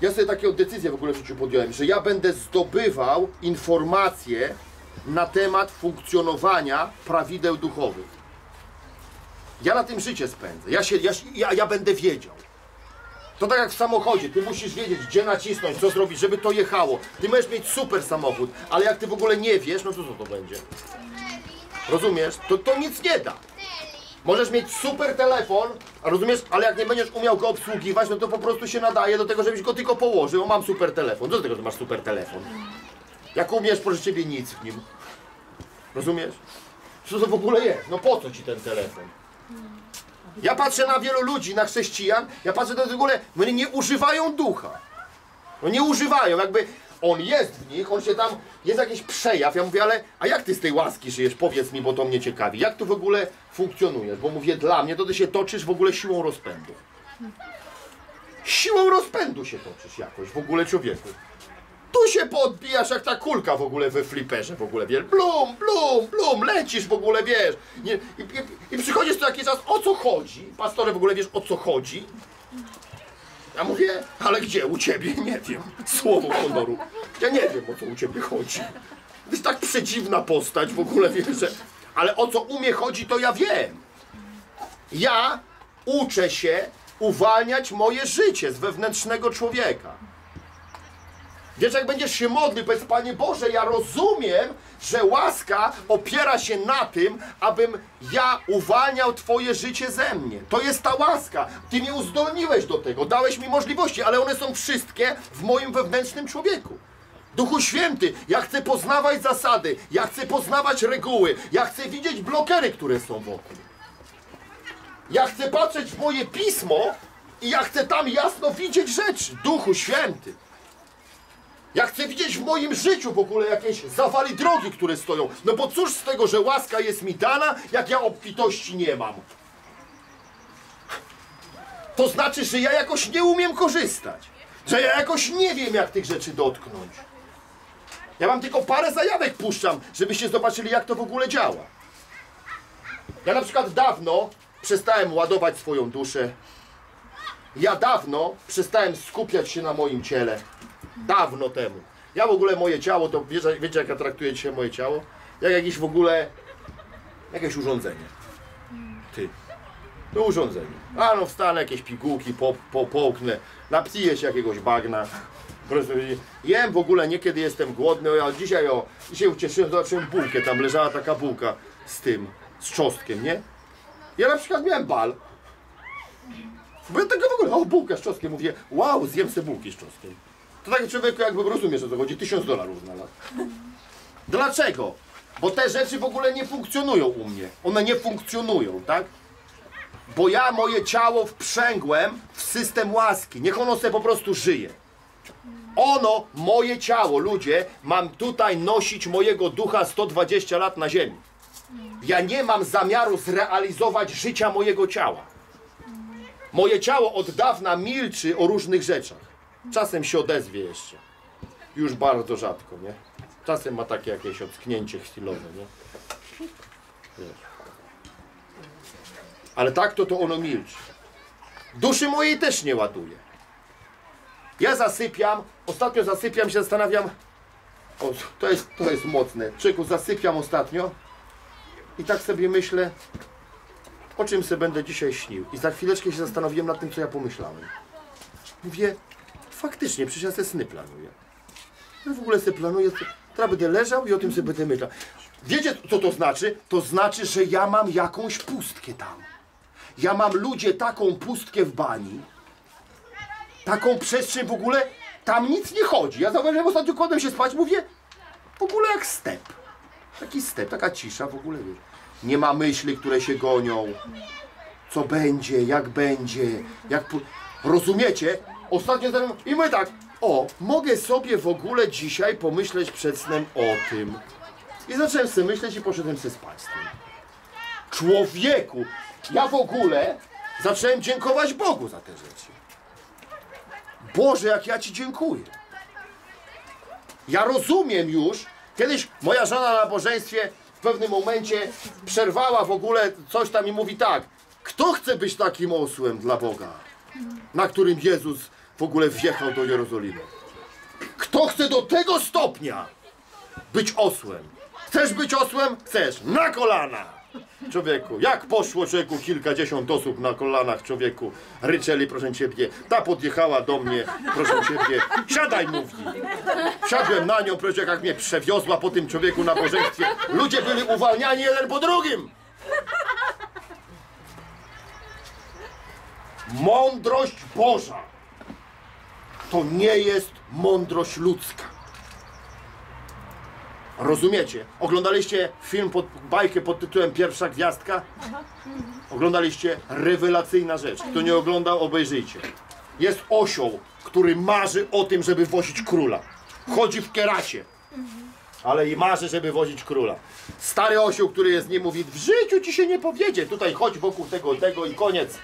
ja sobie taką decyzję w ogóle w życiu podjąłem, że ja będę zdobywał informacje na temat funkcjonowania prawideł duchowych. Ja na tym życie spędzę. Ja będę wiedział. To tak jak w samochodzie. Ty musisz wiedzieć, gdzie nacisnąć, co zrobić, żeby to jechało. Ty możesz mieć super samochód, ale jak ty w ogóle nie wiesz, no to co to będzie? Rozumiesz? To nic nie da. Możesz mieć super telefon, a rozumiesz, ale jak nie będziesz umiał go obsługiwać, no to po prostu się nadaje do tego, żebyś go tylko położył. O, mam super telefon. Co do tego, że masz super telefon? Jak umiesz, proszę Ciebie, nic w nim. Rozumiesz? Co to w ogóle jest? No po co Ci ten telefon? Ja patrzę na wielu ludzi, na chrześcijan, ja patrzę na to w ogóle, oni nie używają ducha. No nie używają, jakby on jest w nich, on się tam, jest jakiś przejaw. Ja mówię, ale, a jak Ty z tej łaski żyjesz? Powiedz mi, bo to mnie ciekawi. Jak tu w ogóle funkcjonujesz? Bo mówię, dla mnie to Ty się toczysz w ogóle siłą rozpędu. Siłą rozpędu się toczysz jakoś, w ogóle człowieku. Tu się podbijasz jak ta kulka w ogóle we fliperze, w ogóle, wiesz, blum, blum, blum, lecisz w ogóle, wiesz, i przychodzisz tu jakiś czas, o co chodzi, pastorze, w ogóle wiesz, o co chodzi? Ja mówię, ale gdzie, u Ciebie, nie wiem, słowo honoru, ja nie wiem, o co u Ciebie chodzi, to jest tak przedziwna postać w ogóle, wiesz, że... ale o co u mnie chodzi, to ja wiem, ja uczę się uwalniać moje życie z wewnętrznego człowieka. Wiesz, jak będziesz się modlił, powiedz, Panie Boże, ja rozumiem, że łaska opiera się na tym, abym ja uwalniał Twoje życie ze mnie. To jest ta łaska. Ty mnie uzdolniłeś do tego, dałeś mi możliwości, ale one są wszystkie w moim wewnętrznym człowieku. Duchu Święty, ja chcę poznawać zasady, ja chcę poznawać reguły, ja chcę widzieć blokery, które są wokół. Ja chcę patrzeć w moje pismo i ja chcę tam jasno widzieć rzeczy. Duchu Święty. Ja chcę widzieć w moim życiu w ogóle jakieś zawali drogi, które stoją. No bo cóż z tego, że łaska jest mi dana, jak ja obfitości nie mam? To znaczy, że ja jakoś nie umiem korzystać. Że ja jakoś nie wiem, jak tych rzeczy dotknąć. Ja wam tylko parę zajawek puszczam, żebyście zobaczyli, jak to w ogóle działa. Ja na przykład dawno przestałem ładować swoją duszę. Ja dawno przestałem skupiać się na moim ciele. Dawno temu. Ja w ogóle moje ciało, to wiecie jak ja traktuję dzisiaj moje ciało? Jak jakieś w ogóle, jakieś urządzenie. Ty. To urządzenie. A no wstanę, jakieś pigułki, połknę, napiję się jakiegoś bagna. Jem w ogóle nie kiedy jestem głodny, a dzisiaj dzisiaj ucieszyłem, zobaczyłem bułkę, tam leżała taka bułka z tym, z czosnkiem, nie? Ja na przykład miałem bal. Bo ja tego w ogóle, o bułka z czosnkiem, mówię, wow, zjem sobie bułki z czosnkiem. To taki człowieku jakby rozumiesz, o co chodzi, $1000 na lat. Dlaczego? Bo te rzeczy w ogóle nie funkcjonują u mnie. One nie funkcjonują, tak? Bo ja moje ciało wprzęgłem w system łaski. Niech ono sobie po prostu żyje. Ono, moje ciało, ludzie, mam tutaj nosić mojego ducha 120 lat na ziemi. Ja nie mam zamiaru zrealizować życia mojego ciała. Moje ciało od dawna milczy o różnych rzeczach. Czasem się odezwie jeszcze. Już bardzo rzadko, nie? Czasem ma takie jakieś ocknięcie chwilowe, nie? Ale tak to ono milczy. Duszy mojej też nie ładuje. Ja zasypiam, ostatnio zasypiam się, zastanawiam. O, to jest mocne. Czeku, zasypiam ostatnio i tak sobie myślę, o czym sobie będę dzisiaj śnił. I za chwileczkę się zastanowiłem nad tym, co ja pomyślałem. Mówię, faktycznie, przecież ja se sny planuję. Ja w ogóle se planuję, teraz będę leżał i o tym sobie będę myślał. Wiecie, co to znaczy? To znaczy, że ja mam jakąś pustkę tam. Ja mam, ludzie, taką pustkę w bani. Taką przestrzeń w ogóle, tam nic nie chodzi. Ja zauważyłem, ostatnio kładłem się spać, mówię, w ogóle jak step. Taki step, taka cisza w ogóle. Wiesz. Nie ma myśli, które się gonią. Co będzie, jak... Rozumiecie? Ostatnio ten... I mówię tak, o, mogę sobie w ogóle dzisiaj pomyśleć przed snem o tym. I zacząłem sobie myśleć i poszedłem sobie spać z tym. Człowieku, ja w ogóle zacząłem dziękować Bogu za te rzeczy. Boże, jak ja Ci dziękuję. Ja rozumiem już, kiedyś moja żona na nabożeństwie w pewnym momencie przerwała w ogóle coś tam i mówi tak, kto chce być takim osłem dla Boga, na którym Jezus w ogóle wjechał do Jerozolimy? Kto chce do tego stopnia być osłem? Chcesz być osłem? Chcesz. Na kolana! Człowieku, jak poszło, człowieku, kilkadziesiąt osób na kolanach, człowieku, ryczeli, proszę Ciebie, ta podjechała do mnie, proszę Ciebie, siadaj, mówi. Siadłem na nią, proszę, jak mnie przewiozła po tym człowieku na nabożeństwie. Ludzie byli uwalniani jeden po drugim. Mądrość Boża to nie jest mądrość ludzka. Rozumiecie? Oglądaliście film, bajkę pod tytułem Pierwsza Gwiazdka? Oglądaliście? Rewelacyjna rzecz. Kto nie oglądał, obejrzyjcie. Jest osioł, który marzy o tym, żeby wozić króla. Chodzi w kieracie, ale i marzy, żeby wozić króla. Stary osioł, który jest, nie mówi, w życiu ci się nie powiedzie. Tutaj chodź wokół tego i koniec.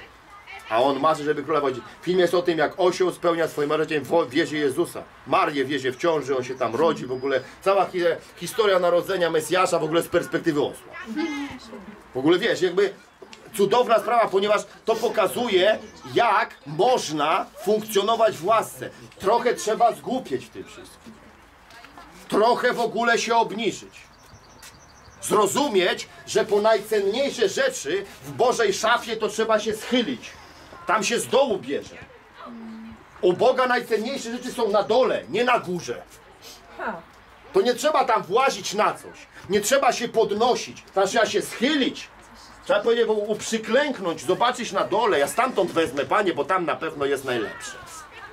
A on marzy, żeby króla wozić. Film jest o tym, jak osioł spełnia swoje marzenie, wiezie Jezusa. Marię wiezie w ciąży, on się tam rodzi w ogóle. Cała historia narodzenia Mesjasza w ogóle z perspektywy osła. W ogóle wiesz, jakby cudowna sprawa, ponieważ to pokazuje, jak można funkcjonować w łasce. Trochę trzeba zgłupieć w tym wszystkim. Trochę w ogóle się obniżyć. Zrozumieć, że po najcenniejsze rzeczy w Bożej szafie to trzeba się schylić. Tam się z dołu bierze. U Boga najcenniejsze rzeczy są na dole, nie na górze. To nie trzeba tam włazić na coś. Nie trzeba się podnosić. Tam trzeba się schylić. Trzeba powiedzieć, uprzyklęknąć, zobaczyć na dole. Ja stamtąd wezmę, Panie, bo tam na pewno jest najlepsze.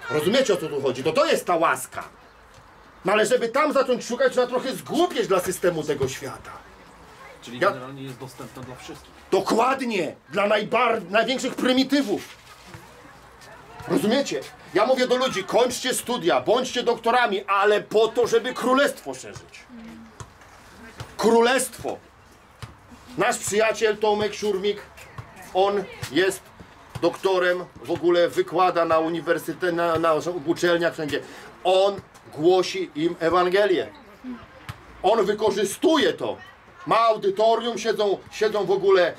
Rozumiecie, o co tu chodzi? To jest ta łaska. No ale żeby tam zacząć szukać, trzeba trochę zgłupieć dla systemu tego świata. Czyli generalnie jest dostępna dla wszystkich. Dokładnie! Dla największych prymitywów. Rozumiecie? Ja mówię do ludzi, kończcie studia, bądźcie doktorami, ale po to, żeby królestwo szerzyć. Królestwo. Nasz przyjaciel Tomek Siurmik, on jest doktorem, w ogóle wykłada na uniwersytecie, na uczelniach, wszędzie. On głosi im Ewangelię. On wykorzystuje to. Ma audytorium, siedzą w ogóle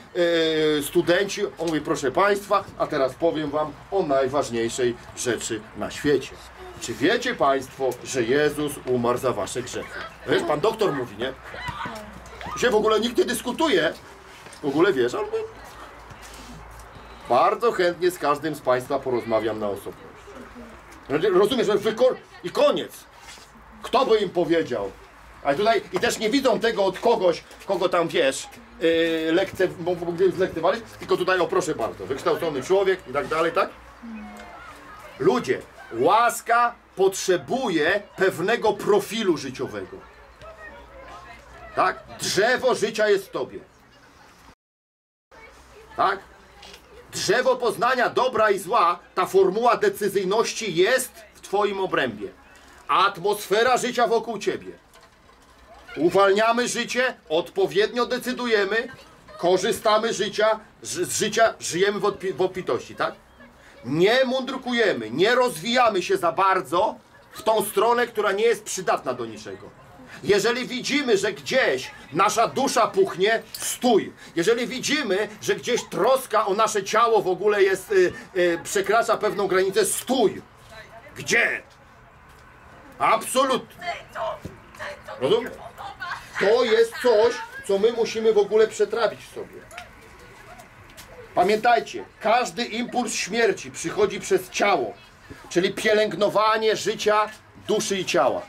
studenci. On mówi, proszę Państwa, a teraz powiem Wam o najważniejszej rzeczy na świecie. Czy wiecie Państwo, że Jezus umarł za Wasze grzechy? Wiesz, Pan doktor mówi, nie? Się w ogóle nikt nie dyskutuje. W ogóle wiesz, on mówi, bardzo chętnie z każdym z Państwa porozmawiam na osobność. Rozumiesz, i koniec. Kto by im powiedział? Ale tutaj i też nie widzą tego od kogoś, kogo tam wiesz, lekceważysz, tylko tutaj, o proszę bardzo, wykształcony człowiek i tak dalej, tak? Ludzie, łaska potrzebuje pewnego profilu życiowego. Tak? Drzewo życia jest w tobie. Tak? Drzewo poznania dobra i zła, ta formuła decyzyjności jest w twoim obrębie. Atmosfera życia wokół ciebie. Uwalniamy życie, odpowiednio decydujemy, korzystamy z życia, żyjemy w obfitości, tak? Nie mundrukujemy, nie rozwijamy się za bardzo w tą stronę, która nie jest przydatna do niczego. Jeżeli widzimy, że gdzieś nasza dusza puchnie, stój. Jeżeli widzimy, że gdzieś troska o nasze ciało w ogóle jest, przekracza pewną granicę, stój. Gdzie? Absolutnie. Rozumiesz? To jest coś, co my musimy w ogóle przetrawić sobie. Pamiętajcie, każdy impuls śmierci przychodzi przez ciało, czyli pielęgnowanie życia, duszy i ciała.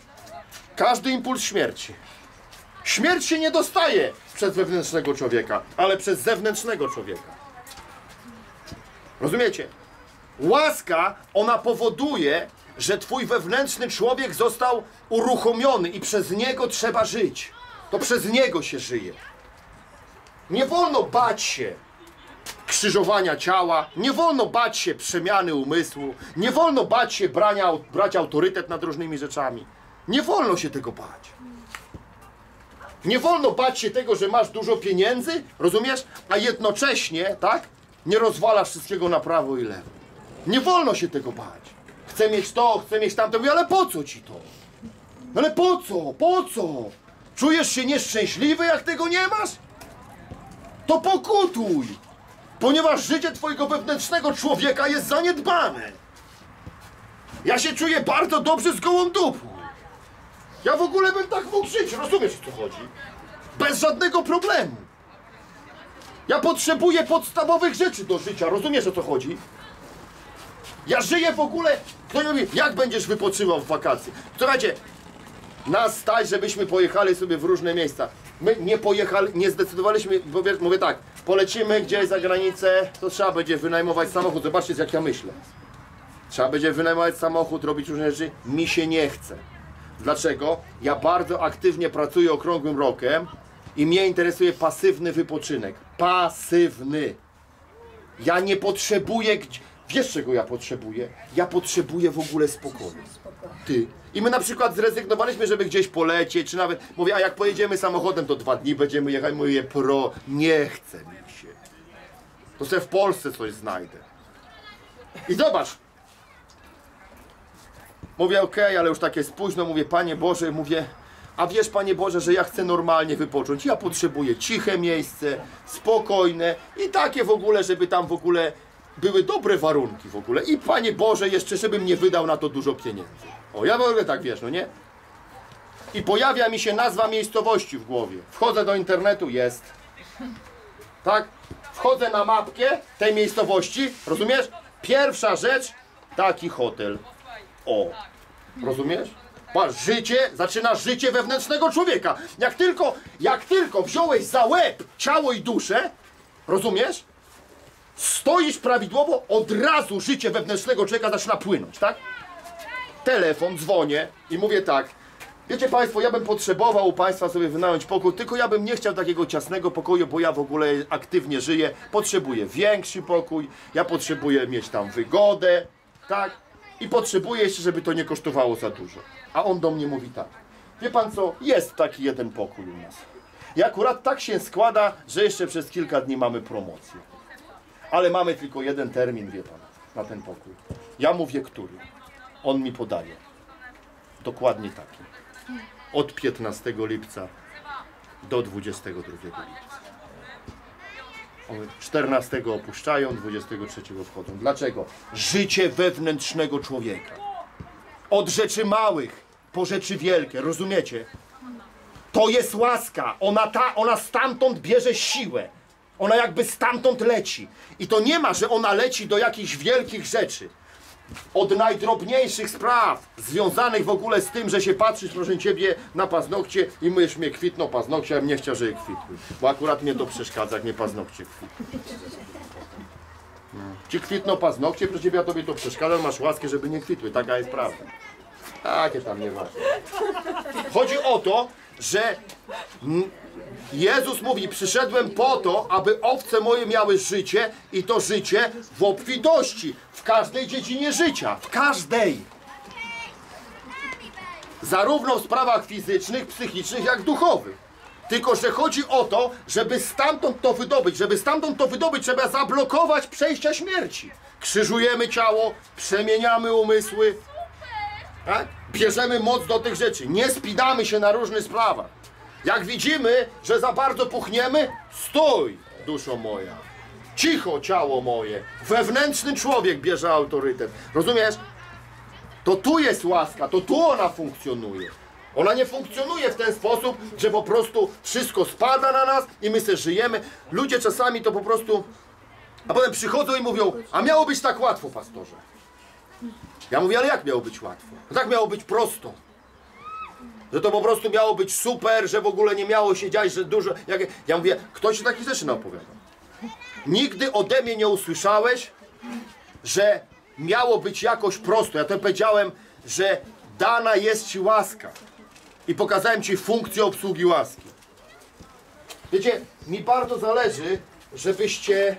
Każdy impuls śmierci. Śmierć się nie dostaje przez wewnętrznego człowieka, ale przez zewnętrznego człowieka. Rozumiecie? Łaska, ona powoduje, że twój wewnętrzny człowiek został uruchomiony i przez niego trzeba żyć. To przez niego się żyje. Nie wolno bać się krzyżowania ciała, nie wolno bać się przemiany umysłu, nie wolno bać się brać autorytet nad różnymi rzeczami. Nie wolno się tego bać. Nie wolno bać się tego, że masz dużo pieniędzy, rozumiesz? A jednocześnie, tak? Nie rozwalasz wszystkiego na prawo i lewo. Nie wolno się tego bać. Chcę mieć to, chcę mieć tamto. Mówię, ale po co ci to? Ale po co? Po co? Czujesz się nieszczęśliwy, jak tego nie masz? To pokutuj! Ponieważ życie twojego wewnętrznego człowieka jest zaniedbane. Ja się czuję bardzo dobrze z gołą dupą. Ja w ogóle bym tak mógł żyć, rozumiesz, o co chodzi? Bez żadnego problemu. Ja potrzebuję podstawowych rzeczy do życia, rozumiesz, o co chodzi? Ja żyję w ogóle... Ktoś mówi, jak będziesz wypoczywał w wakacje? Słuchajcie, nas stać, żebyśmy pojechali sobie w różne miejsca. My nie zdecydowaliśmy, bo mówię tak, polecimy gdzieś za granicę, to trzeba będzie wynajmować samochód. Zobaczcie, jak ja myślę. Trzeba będzie wynajmować samochód, robić różne rzeczy. Mi się nie chce. Dlaczego? Ja bardzo aktywnie pracuję okrągłym rokiem i mnie interesuje pasywny wypoczynek. Pasywny. Ja nie potrzebuję... Wiesz, czego ja potrzebuję? Ja potrzebuję w ogóle spokoju. Ty. I my na przykład zrezygnowaliśmy, żeby gdzieś polecieć, czy nawet... Mówię, a jak pojedziemy samochodem, to 2 dni będziemy jechać. Mówię, nie chce mi się. To sobie w Polsce coś znajdę. I zobacz. Mówię, okej, ale już tak jest późno. Mówię, Panie Boże, a wiesz, Panie Boże, że ja chcę normalnie wypocząć. Ja potrzebuję ciche miejsce, spokojne i takie w ogóle, żeby tam w ogóle... były dobre warunki w ogóle i Panie Boże jeszcze, żebym nie wydał na to dużo pieniędzy. O, ja w ogóle tak wiesz, no nie? I pojawia mi się nazwa miejscowości w głowie. Wchodzę do internetu, jest. Tak? Wchodzę na mapkę tej miejscowości, rozumiesz? Pierwsza rzecz, taki hotel. O, rozumiesz? Patrz, zaczynasz życie wewnętrznego człowieka. Jak tylko wziąłeś za łeb ciało i duszę, rozumiesz? Stoisz prawidłowo, od razu życie wewnętrznego człowieka zaczyna płynąć, tak? Telefon, dzwonię i mówię tak, Wiecie Państwo, ja bym potrzebował u Państwa sobie wynająć pokój, tylko ja bym nie chciał takiego ciasnego pokoju, bo ja w ogóle aktywnie żyję. Potrzebuję większy pokój, ja potrzebuję mieć tam wygodę, tak? I potrzebuję jeszcze, żeby to nie kosztowało za dużo. A on do mnie mówi tak. Wie Pan co, jest taki jeden pokój u nas. I akurat tak się składa, że jeszcze przez kilka dni mamy promocję. Ale mamy tylko jeden termin, wie Pan, na ten pokój. Ja mówię, który? On mi podaje. Dokładnie taki. Od 15 lipca do 22 lipca. 14 opuszczają, 23 wchodzą. Dlaczego? Życie wewnętrznego człowieka. Od rzeczy małych po rzeczy wielkie, rozumiecie? To jest łaska. Ona stamtąd bierze siłę. Ona jakby stamtąd leci. I to nie ma, że ona leci do jakichś wielkich rzeczy. Od najdrobniejszych spraw związanych w ogóle z tym, że się patrzysz, proszę Ciebie, na paznokcie i mysz mnie kwitną paznokcie, a ja bym nie chciał, że je kwitły. Bo akurat mnie to przeszkadza, jak mnie paznokcie kwitną. Ci kwitną paznokcie, proszę Ciebie, a Tobie to przeszkadza, masz łaskę, żeby nie kwitły. Taka jest prawda. Takie tam nie ważne. Chodzi o to, że Jezus mówi, przyszedłem po to, aby owce moje miały życie i to życie w obfitości, w każdej dziedzinie życia, w każdej. Zarówno w sprawach fizycznych, psychicznych, jak duchowych. Tylko że chodzi o to, żeby stamtąd to wydobyć. Żeby stamtąd to wydobyć, trzeba zablokować przejścia śmierci. Krzyżujemy ciało, przemieniamy umysły. Tak? Bierzemy moc do tych rzeczy. Nie spinamy się na różnych sprawach. Jak widzimy, że za bardzo puchniemy, stój, duszo moja. Cicho, ciało moje. Wewnętrzny człowiek bierze autorytet. Rozumiesz? To tu jest łaska, to tu ona funkcjonuje. Ona nie funkcjonuje w ten sposób, że po prostu wszystko spada na nas i my sobie żyjemy. Ludzie czasami to po prostu... A potem przychodzą i mówią, a miało być tak łatwo, pastorze. Ja mówię, ale jak miało być łatwo? Tak miało być prosto. Że to po prostu miało być super, że w ogóle nie miało się dziać, że dużo... Ja mówię, kto się takich rzeczy naopowiada? Nigdy ode mnie nie usłyszałeś, że miało być jakoś prosto. Ja to powiedziałem, że dana jest Ci łaska. I pokazałem Ci funkcję obsługi łaski. Wiecie, mi bardzo zależy, żebyście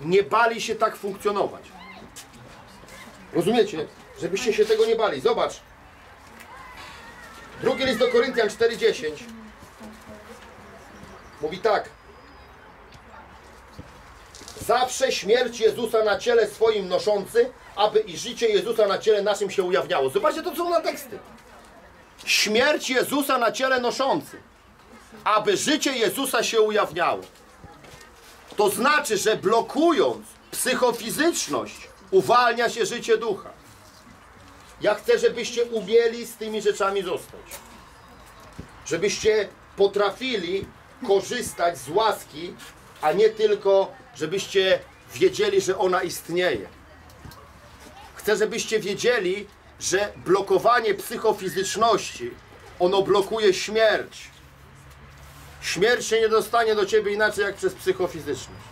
nie bali się tak funkcjonować. Rozumiecie? Żebyście się tego nie bali. Zobacz. Drugi list do Koryntian 4:10 mówi tak. Zawsze śmierć Jezusa na ciele swoim noszący, aby i życie Jezusa na ciele naszym się ujawniało. Zobaczcie, to są na teksty. Śmierć Jezusa na ciele noszący, aby życie Jezusa się ujawniało. To znaczy, że blokując psychofizyczność, uwalnia się życie ducha. Ja chcę, żebyście umieli z tymi rzeczami zostać. Żebyście potrafili korzystać z łaski, a nie tylko, żebyście wiedzieli, że ona istnieje. Chcę, żebyście wiedzieli, że blokowanie psychofizyczności, ono blokuje śmierć. Śmierć się nie dostanie do Ciebie inaczej, jak przez psychofizyczność.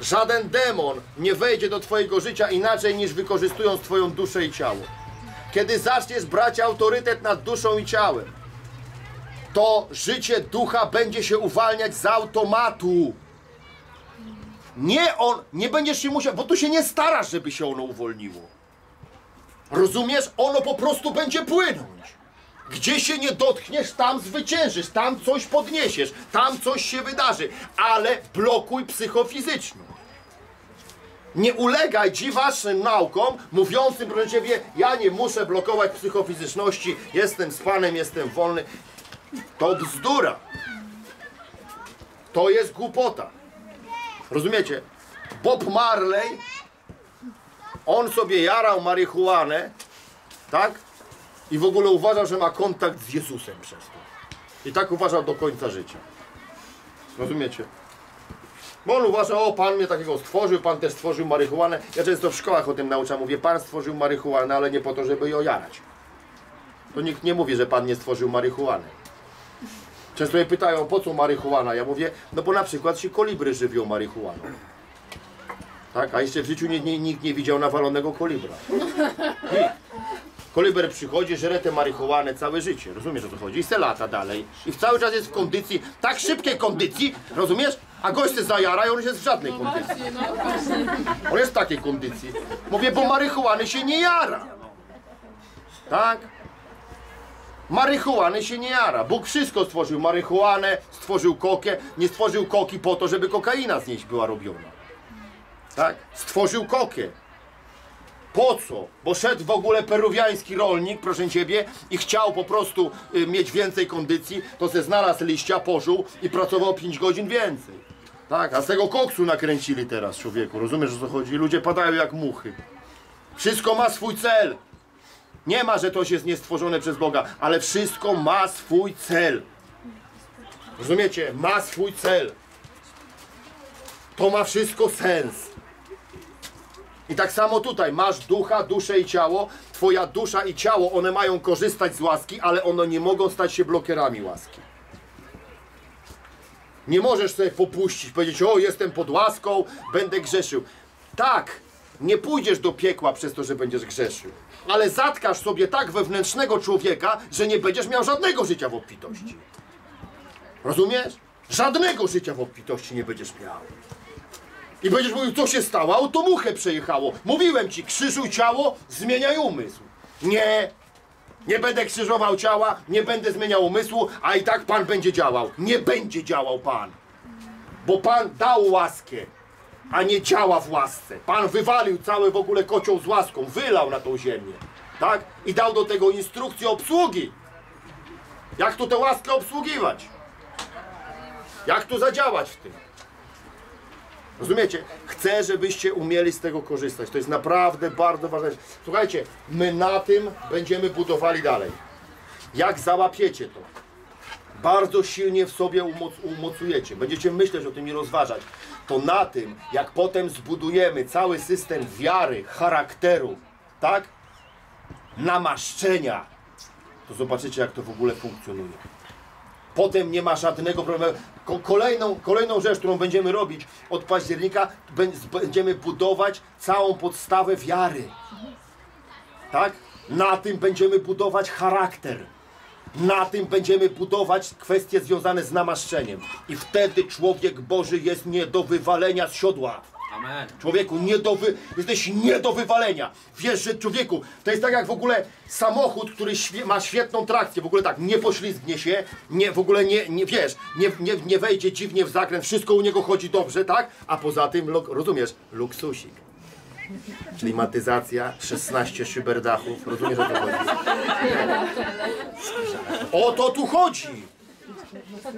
Żaden demon nie wejdzie do Twojego życia inaczej, niż wykorzystując Twoją duszę i ciało. Kiedy zaczniesz brać autorytet nad duszą i ciałem, to życie ducha będzie się uwalniać z automatu. Nie będziesz się musiał, bo tu się nie starasz, żeby się ono uwolniło. Rozumiesz? Ono po prostu będzie płynąć. Gdzie się nie dotkniesz, tam zwyciężysz, tam coś podniesiesz, tam coś się wydarzy, ale blokuj psychofizyczną. Nie ulegaj dziwacznym naukom mówiącym, proszę Ciebie, ja nie muszę blokować psychofizyczności, jestem z Panem, jestem wolny. To bzdura. To jest głupota. Rozumiecie? Bob Marley, on sobie jarał marihuanę, tak? I w ogóle uważał, że ma kontakt z Jezusem przez to. I tak uważał do końca życia. Rozumiecie? Bo on uważał, o, Pan mnie takiego stworzył, Pan też stworzył marihuanę. Ja często w szkołach o tym nauczam. Mówię, Pan stworzył marihuanę, ale nie po to, żeby ją jarać. To nikt nie mówi, że Pan nie stworzył marihuany. Często mnie pytają, po co marihuana? Ja mówię, no bo na przykład się kolibry żywią marihuaną. Tak? A jeszcze w życiu nikt nie widział nawalonego kolibra. Nikt. Koliber przychodzi, żre tę marihuanę całe życie, rozumiesz o co chodzi? I se lata dalej. I cały czas jest w kondycji, tak szybkiej kondycji, rozumiesz? A gość się zajara i on już jest w żadnej kondycji. On jest w takiej kondycji. Mówię, bo marihuany się nie jara. Tak? Marihuany się nie jara. Bóg wszystko stworzył. Marihuanę, stworzył kokę. Nie stworzył koki po to, żeby kokaina z niej była robiona. Tak? Stworzył kokę. Po co? Bo szedł w ogóle peruwiański rolnik, proszę ciebie, i chciał po prostu mieć więcej kondycji, to se znalazł liścia, pożył i pracował 5 godzin więcej. Tak, a z tego koksu nakręcili teraz, człowieku, rozumiesz o co chodzi? Ludzie padają jak muchy. Wszystko ma swój cel. Nie ma, że coś jest niestworzone przez Boga, ale wszystko ma swój cel. Rozumiecie? Ma swój cel. To ma wszystko sens. I tak samo tutaj, masz ducha, duszę i ciało, twoja dusza i ciało, one mają korzystać z łaski, ale one nie mogą stać się blokerami łaski. Nie możesz sobie popuścić, powiedzieć, o, jestem pod łaską, będę grzeszył. Tak, nie pójdziesz do piekła przez to, że będziesz grzeszył, ale zatkasz sobie tak wewnętrznego człowieka, że nie będziesz miał żadnego życia w obfitości. Rozumiesz? Żadnego życia w obfitości nie będziesz miał. I będziesz mówił, co się stało? Automuchę przejechało. Mówiłem ci, krzyżuj ciało, zmieniaj umysł. Nie, nie będę krzyżował ciała, nie będę zmieniał umysłu, a i tak Pan będzie działał. Nie będzie działał Pan, bo Pan dał łaskę, a nie działa w łasce. Pan wywalił cały w ogóle kocioł z łaską, wylał na tą ziemię, tak? I dał do tego instrukcję obsługi. Jak tu tę łaskę obsługiwać? Jak tu zadziałać w tym? Rozumiecie? Chcę, żebyście umieli z tego korzystać. To jest naprawdę bardzo ważne. Słuchajcie, my na tym będziemy budowali dalej. Jak załapiecie to, bardzo silnie w sobie umocujecie. Będziecie myśleć o tym i rozważać. To na tym, jak potem zbudujemy cały system wiary, charakteru, tak? Namaszczenia, to zobaczycie, jak to w ogóle funkcjonuje. Potem nie ma żadnego problemu. Kolejną rzecz, którą będziemy robić od października, będziemy budować całą podstawę wiary. Tak? Na tym będziemy budować charakter. Na tym będziemy budować kwestie związane z namaszczeniem. I wtedy człowiek Boży jest nie do wywalenia z siodła. Amen. Człowieku, jesteś nie do wywalenia. Wiesz, że człowieku, to jest tak jak w ogóle samochód, który ma świetną trakcję, w ogóle tak, nie poślizgnie się, nie wejdzie dziwnie w zakręt, wszystko u niego chodzi dobrze, tak? A poza tym, rozumiesz, luksusik. Klimatyzacja, 16 szyberdachów, rozumiesz, o to chodzi? O to tu chodzi!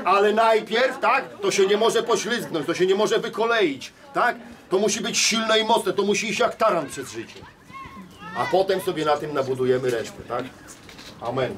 Ale najpierw, tak, to się nie może poślizgnąć, to się nie może wykoleić, tak? To musi być silne i mocne, to musi iść jak taran przez życie. A potem sobie na tym nabudujemy resztę, tak? Amen.